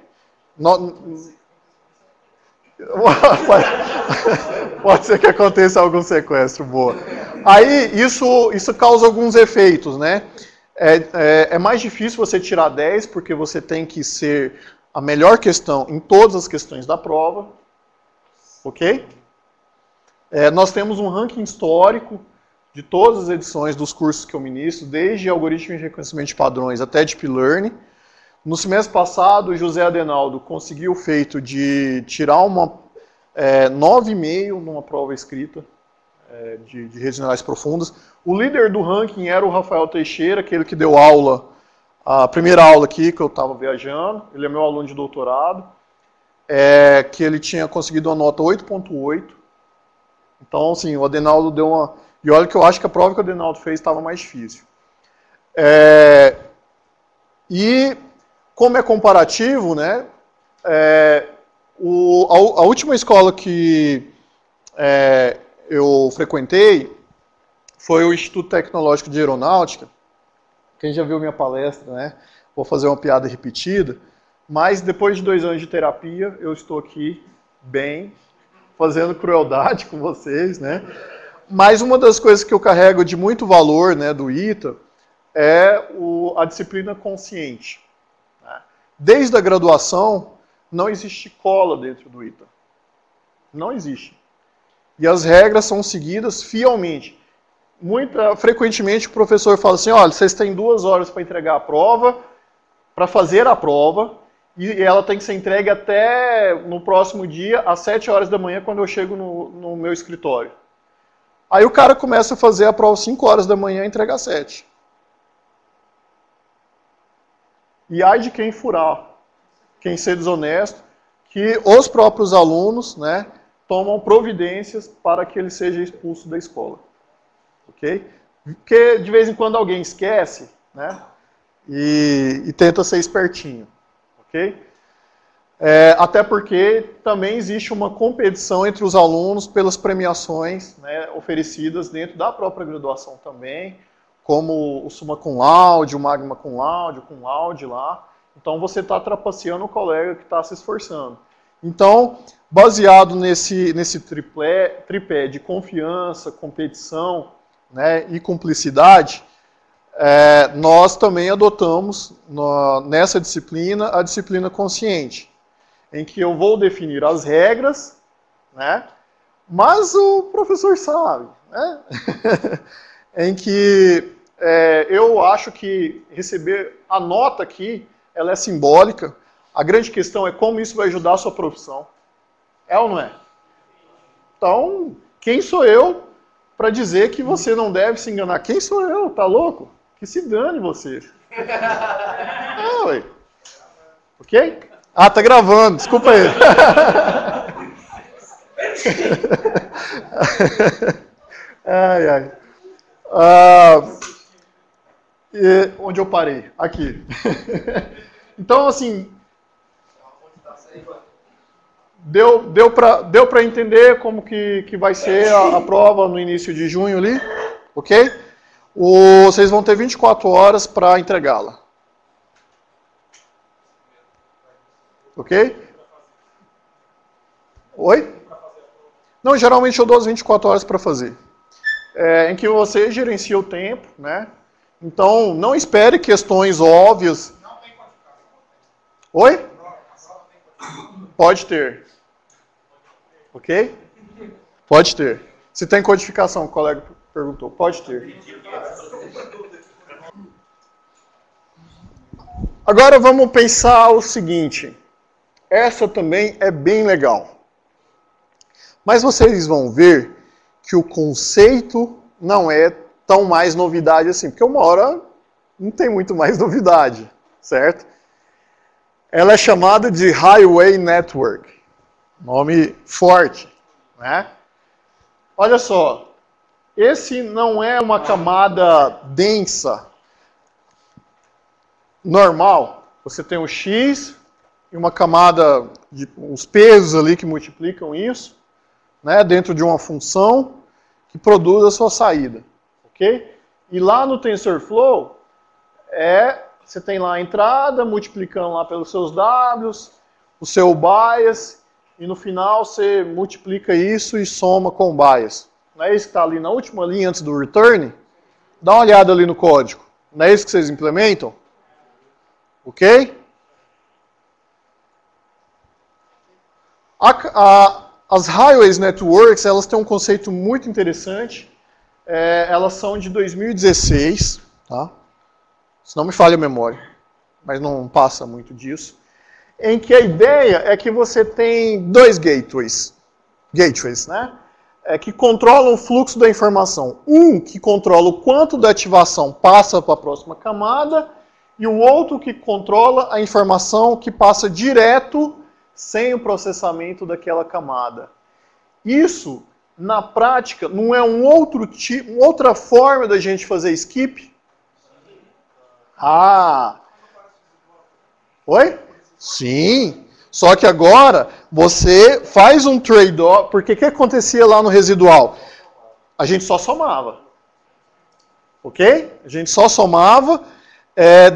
Pode ser que aconteça algum sequestro, boa. Aí, isso causa alguns efeitos, né? É mais difícil você tirar 10, porque você tem que ser a melhor questão em todas as questões da prova. Ok? Nós temos um ranking histórico de todas as edições dos cursos que eu ministro, desde algoritmos de reconhecimento de padrões até Deep Learning. No semestre passado, o José Adenaldo conseguiu o feito de tirar uma 9,5 numa prova escrita de redes neurais profundas. O líder do ranking era o Rafael Teixeira, aquele que deu aula, a primeira aula aqui que eu estava viajando. Ele é meu aluno de doutorado, que ele tinha conseguido uma nota 8,8. Então, assim, o Adenaldo deu uma... E olha que eu acho que a prova que o Adenaldo fez estava mais difícil. E... Como é comparativo, né, a última escola que eu frequentei foi o Instituto Tecnológico de Aeronáutica. Quem já viu minha palestra, né, vou fazer uma piada repetida, mas depois de 2 anos de terapia, eu estou aqui bem, fazendo crueldade com vocês, né. Mas uma das coisas que eu carrego de muito valor, né, do ITA é a disciplina consciente. Desde a graduação, não existe cola dentro do ITA. Não existe. E as regras são seguidas fielmente. Frequentemente o professor fala assim, olha, vocês têm 2 horas para entregar a prova, para fazer a prova, e ela tem que ser entregue até no próximo dia, às 7h, quando eu chego no meu escritório. Aí o cara começa a fazer a prova às 5h e entrega às 7h. E ai de quem furar, quem ser desonesto, que os próprios alunos, né, tomam providências para que ele seja expulso da escola. Ok? Porque de vez em quando alguém esquece, né, e tenta ser espertinho. Ok? Até porque também existe uma competição entre os alunos pelas premiações, né, oferecidas dentro da própria graduação também, como o Summa Cum Laude, o Magna Cum Laude, o Cum Laude lá. Então você está trapaceando o colega que está se esforçando. Então, baseado nesse tripé de confiança, competição, né, e cumplicidade, nós também adotamos nessa disciplina a disciplina consciente, em que eu vou definir as regras, né, mas o professor sabe, né? Em que eu acho que receber a nota aqui, ela é simbólica. A grande questão é como isso vai ajudar a sua profissão. É ou não é? Então, quem sou eu para dizer que você não deve se enganar? Quem sou eu? Tá louco? Que se dane você. Ah, ué. Ok? Ah, tá gravando. Desculpa aí. Ai, ai. Onde eu parei? Aqui. Então, assim, deu pra entender como que vai ser a prova no início de junho ali, ok? Vocês vão ter 24 horas para entregá-la. Ok? Oi? Não, geralmente eu dou as 24 horas para fazer. Em que você gerencia o tempo, né? Então, não espere questões óbvias. Não tem quantificação. Oi? Pode ter. Ok? Pode ter. Se tem codificação, o colega perguntou. Pode ter. Agora vamos pensar o seguinte. Essa também é bem legal. Mas vocês vão ver que o conceito não é tão mais novidade assim, porque uma hora não tem muito mais novidade, certo? Ela é chamada de Highway Network, nome forte, né? Olha só, esse não é uma camada densa, normal. Você tem um X e uma camada, de uns pesos ali que multiplicam isso, né, dentro de uma função que produz a sua saída, ok? E lá no TensorFlow, você tem lá a entrada, multiplicando lá pelos seus W's, o seu bias, e no final você multiplica isso e soma com o bias. Não é isso que está ali na última linha antes do return? Dá uma olhada ali no código. Não é isso que vocês implementam? Ok? As Highways Networks, elas têm um conceito muito interessante. Elas são de 2016, tá? Se não me falha a memória, mas não passa muito disso. Em que a ideia é que você tem dois gateways, né? Que controlam o fluxo da informação. Um que controla o quanto da ativação passa para a próxima camada, e o outro que controla a informação que passa direto sem o processamento daquela camada. Isso, na prática, não é um outro tipo, outra forma da gente fazer skip? Ah! Oi? Sim! Só que agora você faz um trade-off, porque o que acontecia lá no residual? A gente só somava. Ok? A gente só somava,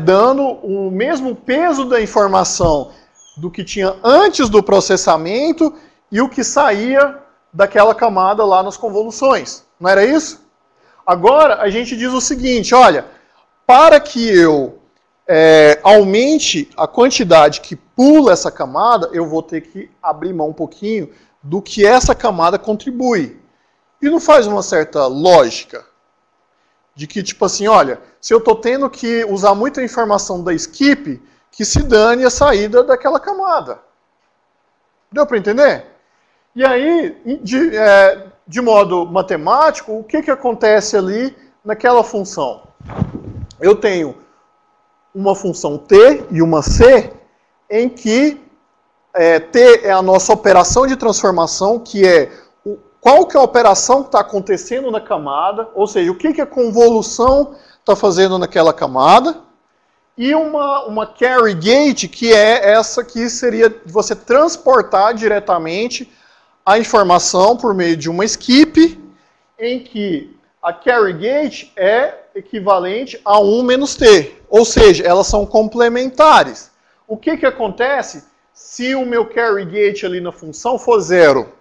dando o mesmo peso da informação do que tinha antes do processamento e o que saía daquela camada lá nas convoluções. Não era isso? Agora a gente diz o seguinte, olha, para que eu aumente a quantidade que pula essa camada, eu vou ter que abrir mão um pouquinho do que essa camada contribui. E não faz uma certa lógica de que, tipo assim, olha, se eu estou tendo que usar muita informação da skip, que se dane a saída daquela camada. Deu para entender? E aí, de modo matemático, o que acontece ali naquela função? Eu tenho uma função t e uma c, em que t é a nossa operação de transformação, que é qual que é a operação que está acontecendo na camada, ou seja, o que, que a convolução está fazendo naquela camada, e uma carry gate, que é essa que seria você transportar diretamente a informação por meio de uma skip, em que a carry gate é equivalente a 1 menos t. Ou seja, elas são complementares. O que, que acontece se o meu carry gate ali na função for zero?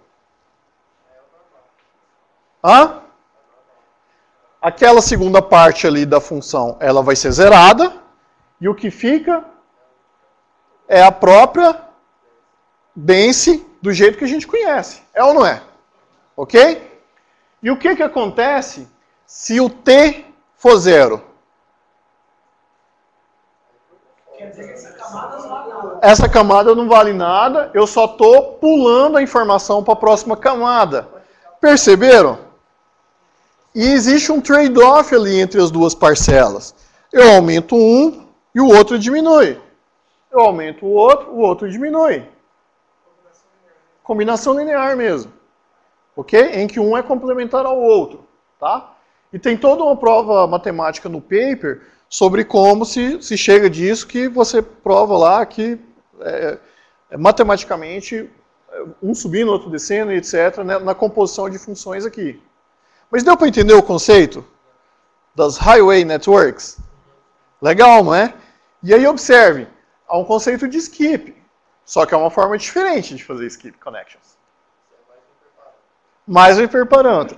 Hã? Aquela segunda parte ali da função, ela vai ser zerada. E o que fica é a própria dense do jeito que a gente conhece. É ou não é? Ok? E o que acontece se o t for zero? Quer dizer que essa camada não vale nada, eu só estou pulando a informação para a próxima camada. Perceberam? E existe um trade-off ali entre as duas parcelas. Eu aumento um e o outro diminui. Eu aumento o outro diminui. Combinação linear mesmo. Ok? Em que um é complementar ao outro. Tá? E tem toda uma prova matemática no paper sobre como se chega disso, que você prova lá que matematicamente um subindo, outro descendo, etc., né, na composição de funções aqui. Mas deu para entender o conceito das highway networks? Legal, não é? E aí observe, há um conceito de skip, só que é uma forma diferente de fazer skip connections. Mas vem preparando.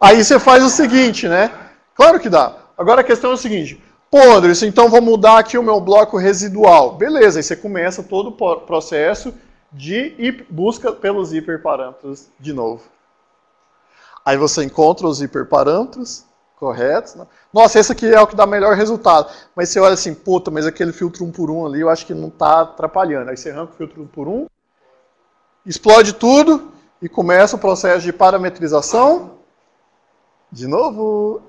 Aí você faz o seguinte, né? Claro que dá. Agora a questão é o seguinte. Pô, Anderson, então vou mudar aqui o meu bloco residual. Beleza, aí você começa todo o processo de busca pelos hiperparâmetros de novo. Aí você encontra os hiperparâmetros, corretos. Né? Nossa, esse aqui é o que dá melhor resultado. Mas você olha assim, puta, mas aquele filtro 1x1 ali eu acho que não está atrapalhando. Aí você arranca o filtro 1x1, explode tudo e começa o processo de parametrização. De novo.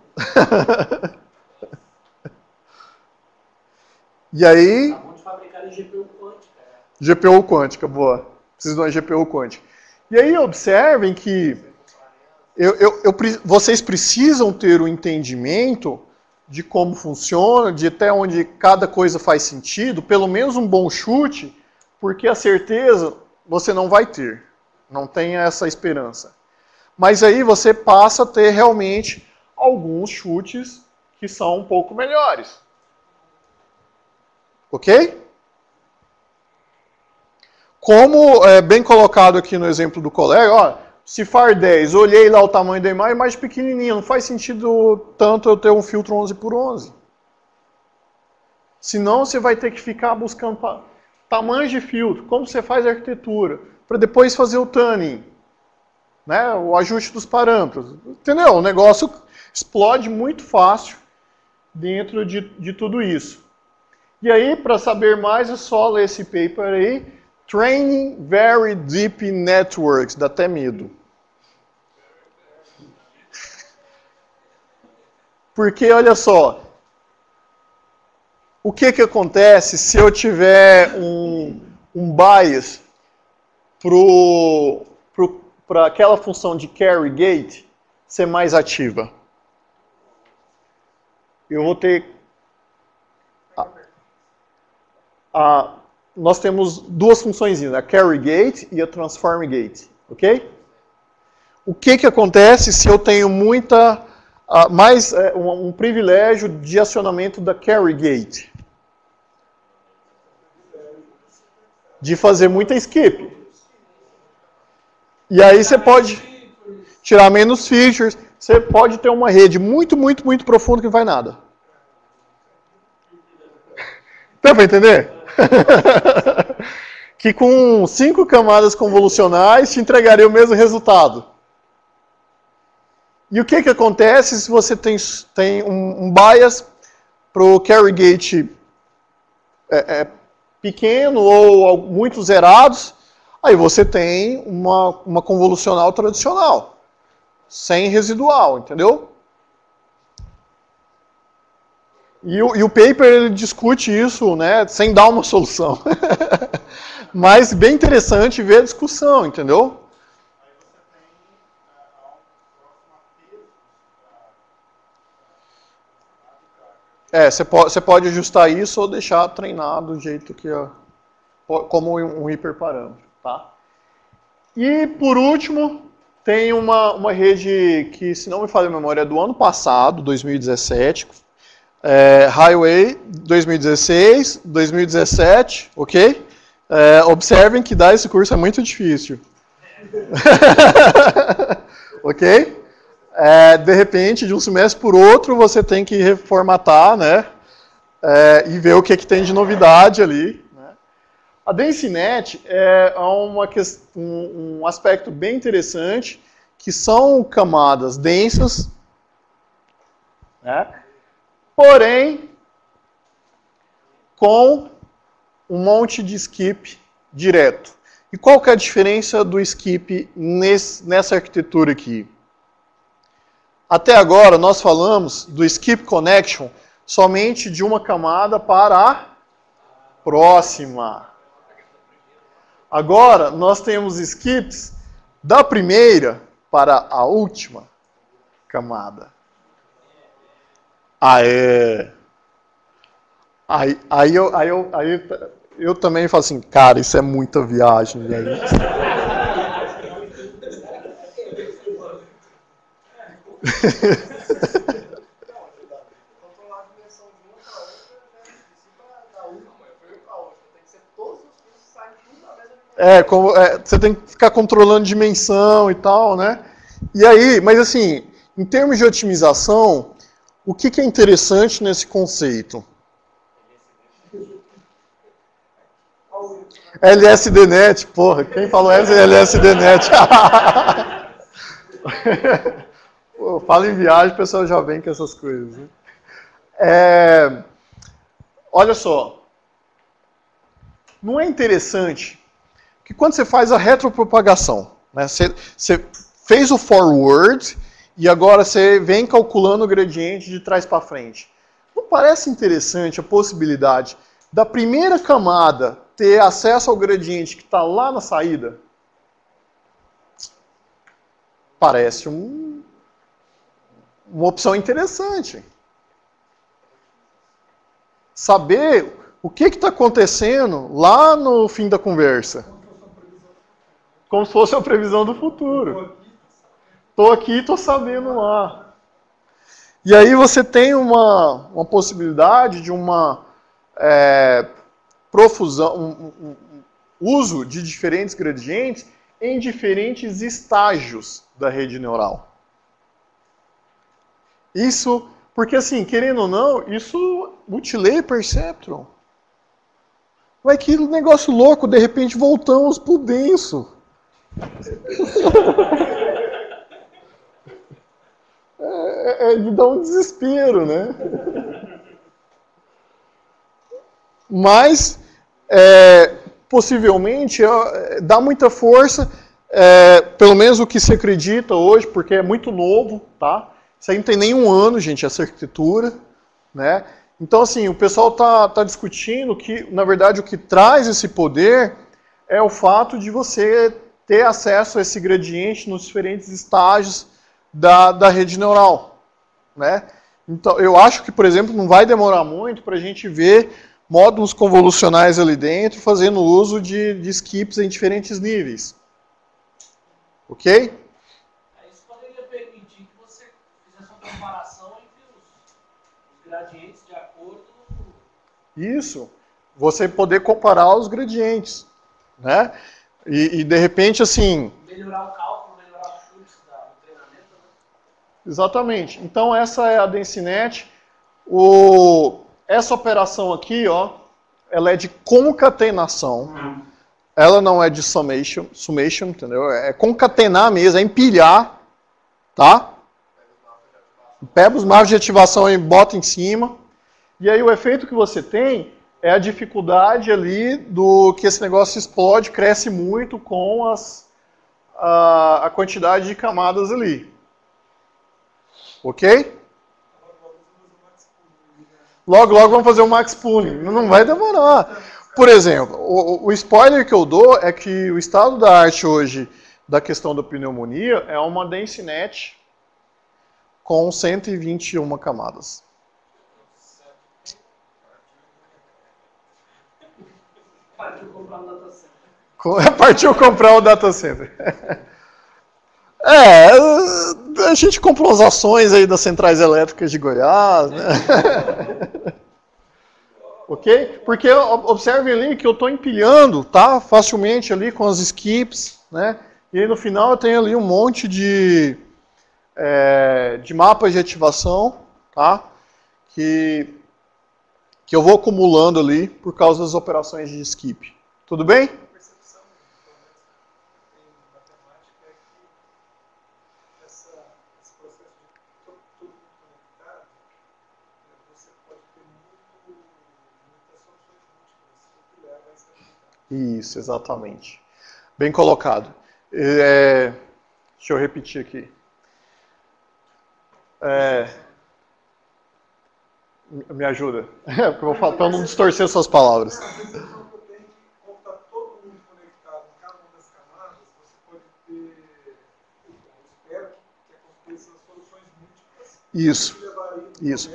E aí... Acabou de fabricar a GPU quântica. GPU quântica, boa. Preciso de uma GPU quântica. E aí observem que vocês precisam ter um entendimento de como funciona, de até onde cada coisa faz sentido, pelo menos um bom chute, porque a certeza você não vai ter. Não tenha essa esperança. Mas aí você passa a ter realmente alguns chutes que são um pouco melhores. Ok? Como é bem colocado aqui no exemplo do colega, ó, CIFAR 10, olhei lá o tamanho da imagem, mas pequenininha, não faz sentido tanto eu ter um filtro 11x11. Senão você vai ter que ficar buscando tamanhos de filtro, como você faz a arquitetura, para depois fazer o tuning, né, o ajuste dos parâmetros. Entendeu? O negócio explode muito fácil dentro de tudo isso. E aí, para saber mais, é só ler esse paper aí, Training Very Deep Networks, dá até medo. Porque, olha só, o que que acontece se eu tiver um bias para aquela função de carry gate ser mais ativa? Eu vou ter... Nós temos duas funções, a carry gate e a transform gate, ok? O que que acontece se eu tenho um privilégio de acionamento da carry gate? De fazer muita skip. E aí você pode tirar menos features, você pode ter uma rede muito, muito, muito profunda que não vai nada. Dá para entender? Que com 5 camadas convolucionais te entregaria o mesmo resultado. E o que que acontece se você tem um bias para o carry gate pequeno ou muito zerados, aí você tem uma convolucional tradicional, sem residual, entendeu? E o paper ele discute isso, né, sem dar uma solução. Mas bem interessante ver a discussão, entendeu? Você pode ajustar isso ou deixar treinar do jeito que como um hiperparâmetro, tá? E por último, tem uma rede que, se não me falha a memória, é do ano passado, 2017. Highway 2016, 2017, ok? Observem que dar esse curso é muito difícil. Ok? De repente, de um semestre por outro, você tem que reformatar, né? E ver o que tem de novidade ali. Né? A DenseNet é um aspecto bem interessante, que são camadas densas, né? Porém, com um monte de skip direto. E qual que é a diferença do skip nessa arquitetura aqui? Até agora nós falamos do skip connection somente de uma camada para a próxima. Agora nós temos skips da primeira para a última camada. Aí eu também falo assim, cara, isso é muita viagem. Né? Você tem que ficar controlando dimensão e tal, né? E aí, mas assim, em termos de otimização, o que é interessante nesse conceito? LSDNet, porra, quem falou LSDNet? eu falo em viagem, o pessoal já vem com essas coisas. Né? É, olha só. Não é interessante que quando você faz a retropropagação, né, você fez o forward e agora você vem calculando o gradiente de trás para frente. Não parece interessante a possibilidade da primeira camada ter acesso ao gradiente que está lá na saída? Parece uma opção interessante. Saber o que está acontecendo lá no fim da conversa. Como se fosse a previsão do futuro. Estou aqui e estou sabendo lá. E aí você tem uma possibilidade de uma profusão, uso de diferentes gradientes em diferentes estágios da rede neural. Isso, porque assim, querendo ou não, isso multilayer perceptron. Mas que negócio louco, de repente voltamos pro denso. De dar um desespero, né? Mas, possivelmente, dá muita força, pelo menos o que se acredita hoje, porque é muito novo, tá? Isso aí não tem nenhum ano, gente, essa arquitetura, né? Então, assim, o pessoal tá discutindo que, na verdade, o que traz esse poder é o fato de você ter acesso a esse gradiente nos diferentes estágios da rede neural, né? Então, eu acho que, por exemplo, não vai demorar muito para a gente ver módulos convolucionais ali dentro fazendo uso de skips em diferentes níveis. Ok? Isso poderia permitir que você fizesse uma comparação entre os gradientes de acordo com... Isso. Você poder comparar os gradientes, né? E de repente, assim... Melhorar o cálculo, melhorar o fluxo do treinamento, né? Exatamente. Então, essa é a DenseNet. Essa operação aqui, ó, ela é de concatenação. Ela não é de summation, entendeu? É concatenar mesmo, é empilhar, tá? Pega os mapas de ativação e bota em cima. E aí o efeito que você tem é a dificuldade ali do que esse negócio explode, cresce muito com a quantidade de camadas ali. Ok? Logo, logo vamos fazer o Max Pooling. Não vai demorar. Por exemplo, o spoiler que eu dou é que o estado da arte hoje da questão da pneumonia é uma DenseNet com 121 camadas. Partiu comprar o data center. A gente comprou as ações aí das centrais elétricas de Goiás, né? Ok? Porque observe ali que eu estou empilhando, tá? Facilmente ali com as skips, né? E aí no final eu tenho ali um monte de mapas de ativação, tá? Que eu vou acumulando ali por causa das operações de skip. Tudo bem? Isso, exatamente. Bem colocado. Deixa eu repetir aqui. Me ajuda. Porque eu vou falar para não distorcer suas palavras. Isso. Isso.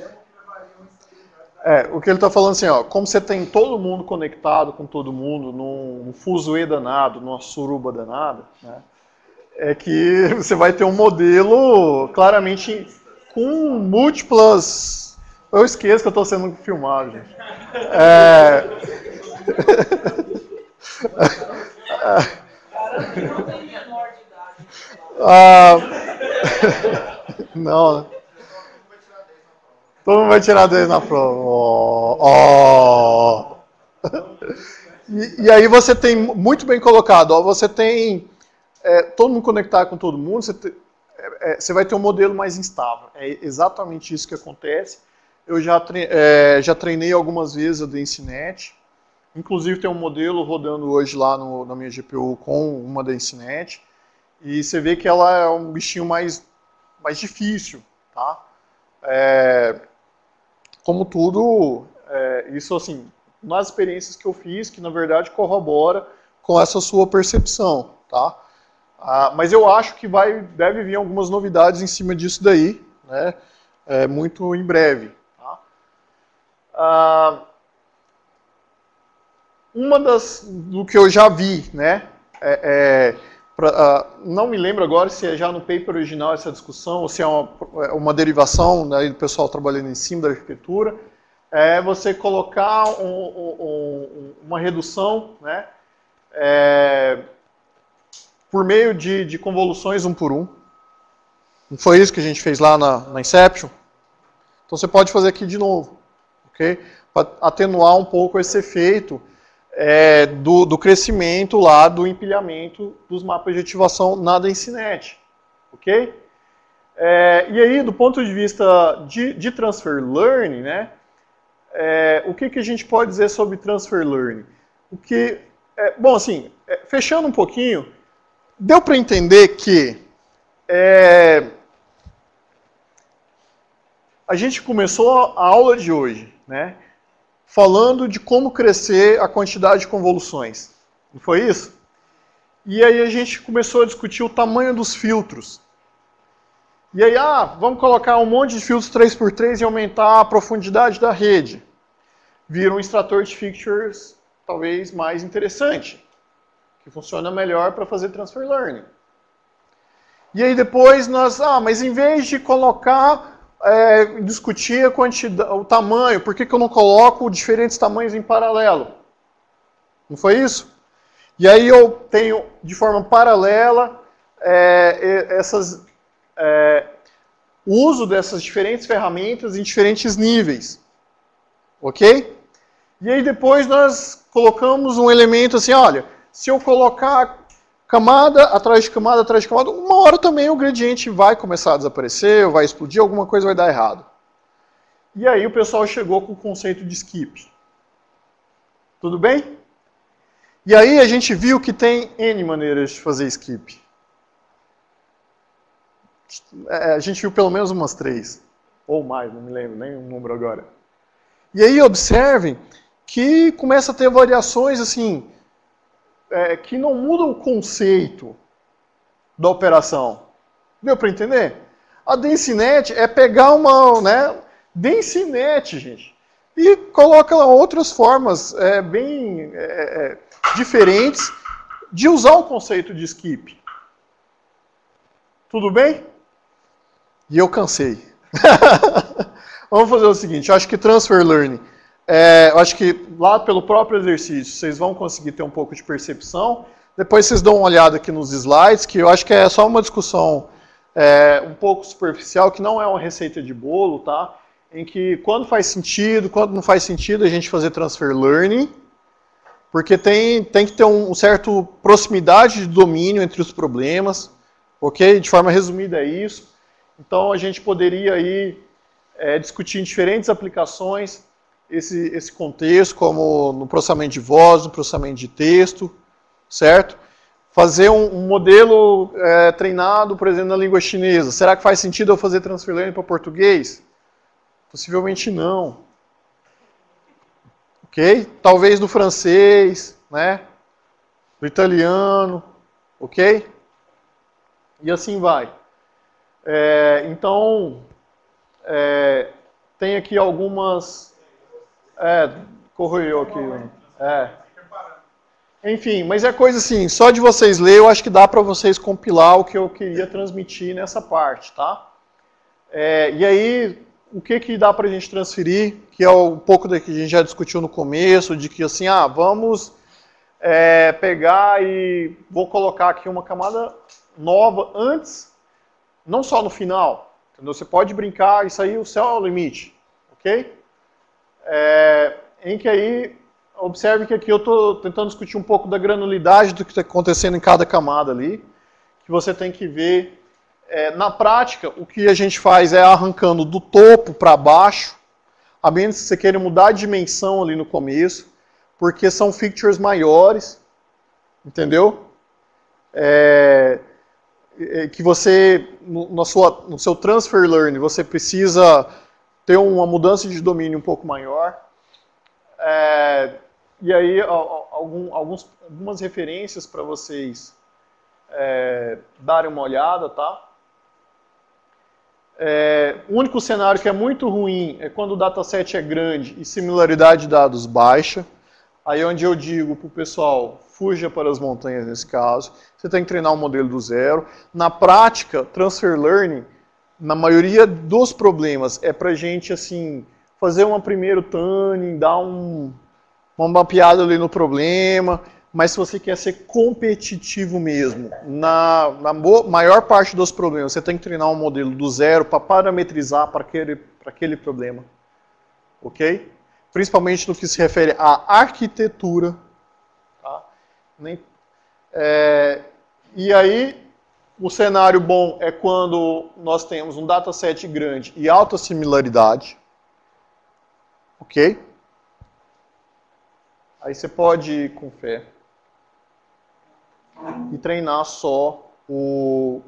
O que ele está falando assim, ó, como você tem todo mundo conectado com todo mundo, num fuzuê danado, numa suruba danada, né, é que você vai ter um modelo claramente com múltiplas... Eu esqueço que eu estou sendo filmado, gente. Não, né? Todo mundo vai tirar 10 na prova. E aí você tem, muito bem colocado, ó, você tem todo mundo conectado com todo mundo, você tem, você vai ter um modelo mais instável. É exatamente isso que acontece. Eu já treinei algumas vezes a DenseNet. Inclusive tem um modelo rodando hoje lá no, na minha GPU com uma DenseNet. E você vê que ela é um bichinho mais difícil, tá? Como tudo, isso assim, nas experiências que eu fiz, que na verdade corrobora com essa sua percepção, tá? Mas eu acho que deve vir algumas novidades em cima disso daí, né? Muito em breve. Tá? Uma do que eu já vi, né? Não me lembro agora se é já no paper original essa discussão, ou se é uma derivação, né, do pessoal trabalhando em cima da arquitetura, é você colocar uma redução, né, por meio de convoluções um por um. Não foi isso que a gente fez lá na Inception? Então você pode fazer aqui de novo, ok? Para atenuar um pouco esse efeito do crescimento lá do empilhamento dos mapas de ativação na DenseNet, ok? E aí, do ponto de vista de Transfer Learning, né, o que a gente pode dizer sobre Transfer Learning? O que, bom, assim, fechando um pouquinho, deu para entender que a gente começou a aula de hoje, né, falando de como crescer a quantidade de convoluções. Não foi isso? E aí a gente começou a discutir o tamanho dos filtros. E aí, vamos colocar um monte de filtros 3x3 e aumentar a profundidade da rede. Vira um extrator de features talvez mais interessante, que funciona melhor para fazer transfer learning. E aí depois nós, mas em vez de colocar... discutir a quantidade, o tamanho, por que eu não coloco diferentes tamanhos em paralelo? Não foi isso? E aí eu tenho, de forma paralela, o uso dessas diferentes ferramentas em diferentes níveis. Ok? E aí depois nós colocamos um elemento assim, olha, se eu colocar camada atrás de camada, atrás de camada, uma hora também o gradiente vai começar a desaparecer, vai explodir, alguma coisa vai dar errado. E aí o pessoal chegou com o conceito de skip. Tudo bem? E aí a gente viu que tem N maneiras de fazer skip. A gente viu pelo menos umas 3. Ou mais, não me lembro, nem o número agora. E aí observem que começa a ter variações assim... que não muda o conceito da operação. Deu para entender? A DenseNet é pegar uma... né, DenseNet, gente, e coloca outras formas bem diferentes de usar o conceito de skip. Tudo bem? E eu cansei. Vamos fazer o seguinte, eu acho que Transfer Learning... eu acho que lá pelo próprio exercício vocês vão conseguir ter um pouco de percepção. Depois vocês dão uma olhada aqui nos slides, que eu acho que é só uma discussão um pouco superficial, que não é uma receita de bolo, tá? Em que quando faz sentido, quando não faz sentido a gente fazer transfer learning, porque tem que ter um certo proximidade de domínio entre os problemas, ok? De forma resumida é isso. Então a gente poderia aí discutir em diferentes aplicações, esse contexto, como no processamento de voz, no processamento de texto, certo? Fazer um modelo treinado, por exemplo, na língua chinesa. Será que faz sentido eu fazer transfer learning para português? Possivelmente não. Ok? Talvez do francês, né? Do italiano, ok? E assim vai. Então, tem aqui algumas... corroeu aqui. Enfim, mas é coisa assim, só de vocês lerem, eu acho que dá para vocês compilar o que eu queria transmitir nessa parte, tá? E aí, o que dá para a gente transferir, que é um pouco da que a gente já discutiu no começo, de que assim, vamos pegar e vou colocar aqui uma camada nova antes, não só no final, entendeu? Você pode brincar, isso aí o céu é o limite, ok? Em que aí, observe que aqui eu estou tentando discutir um pouco da granularidade do que está acontecendo em cada camada ali, que você tem que ver Na prática, o que a gente faz é arrancando do topo para baixo, a menos que você queira mudar a dimensão ali no começo, porque são features maiores, entendeu? Que você, no seu transfer learning, você precisa ter uma mudança de domínio um pouco maior. E aí, algumas referências para vocês darem uma olhada, tá? O único cenário que é muito ruim é quando o dataset é grande e similaridade de dados baixa. Aí onde eu digo para o pessoal, fuja para as montanhas nesse caso. Você tem que treinar um modelo do zero. Na prática, Transfer Learning, na maioria dos problemas, é para a gente assim, fazer uma primeiro tuning, dar uma mapeada ali no problema. Mas se você quer ser competitivo mesmo, na maior parte dos problemas, você tem que treinar um modelo do zero para parametrizar para aquele problema. Ok? Principalmente no que se refere à arquitetura. Tá? E aí, o cenário bom é quando nós temos um dataset grande e alta similaridade. Ok? Aí você pode ir com fé e treinar só o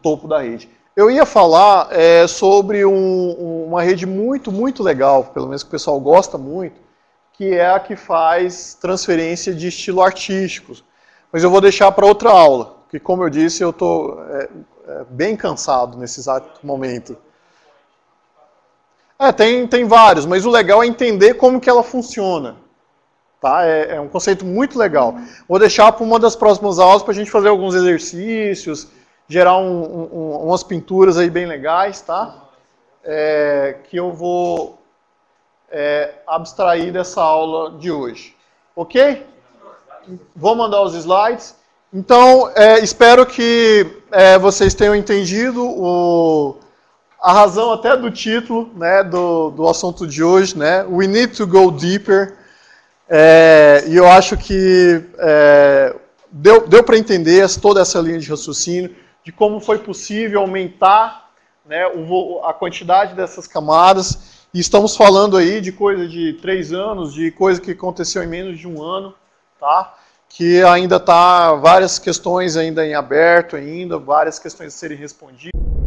topo da rede. Eu ia falar sobre uma rede muito, muito legal, pelo menos que o pessoal gosta muito, que é a que faz transferência de estilo artístico. Mas eu vou deixar para outra aula, porque como eu disse, eu estou bem cansado nesse exato momento. Tem vários, mas o legal é entender como que ela funciona. Tá? É um conceito muito legal. Vou deixar para uma das próximas aulas para a gente fazer alguns exercícios, gerar umas pinturas aí bem legais, tá? Que eu vou abstrair dessa aula de hoje. Ok? Vou mandar os slides. Então, espero que vocês tenham entendido a razão até do título, né, do assunto de hoje, né? We need to go deeper. E eu acho que deu para entender toda essa linha de raciocínio, de como foi possível aumentar, né, a quantidade dessas camadas. E estamos falando aí de coisa de 3 anos, de coisa que aconteceu em menos de 1 ano, tá? Que ainda tá várias questões ainda em aberto, várias questões a serem respondidas.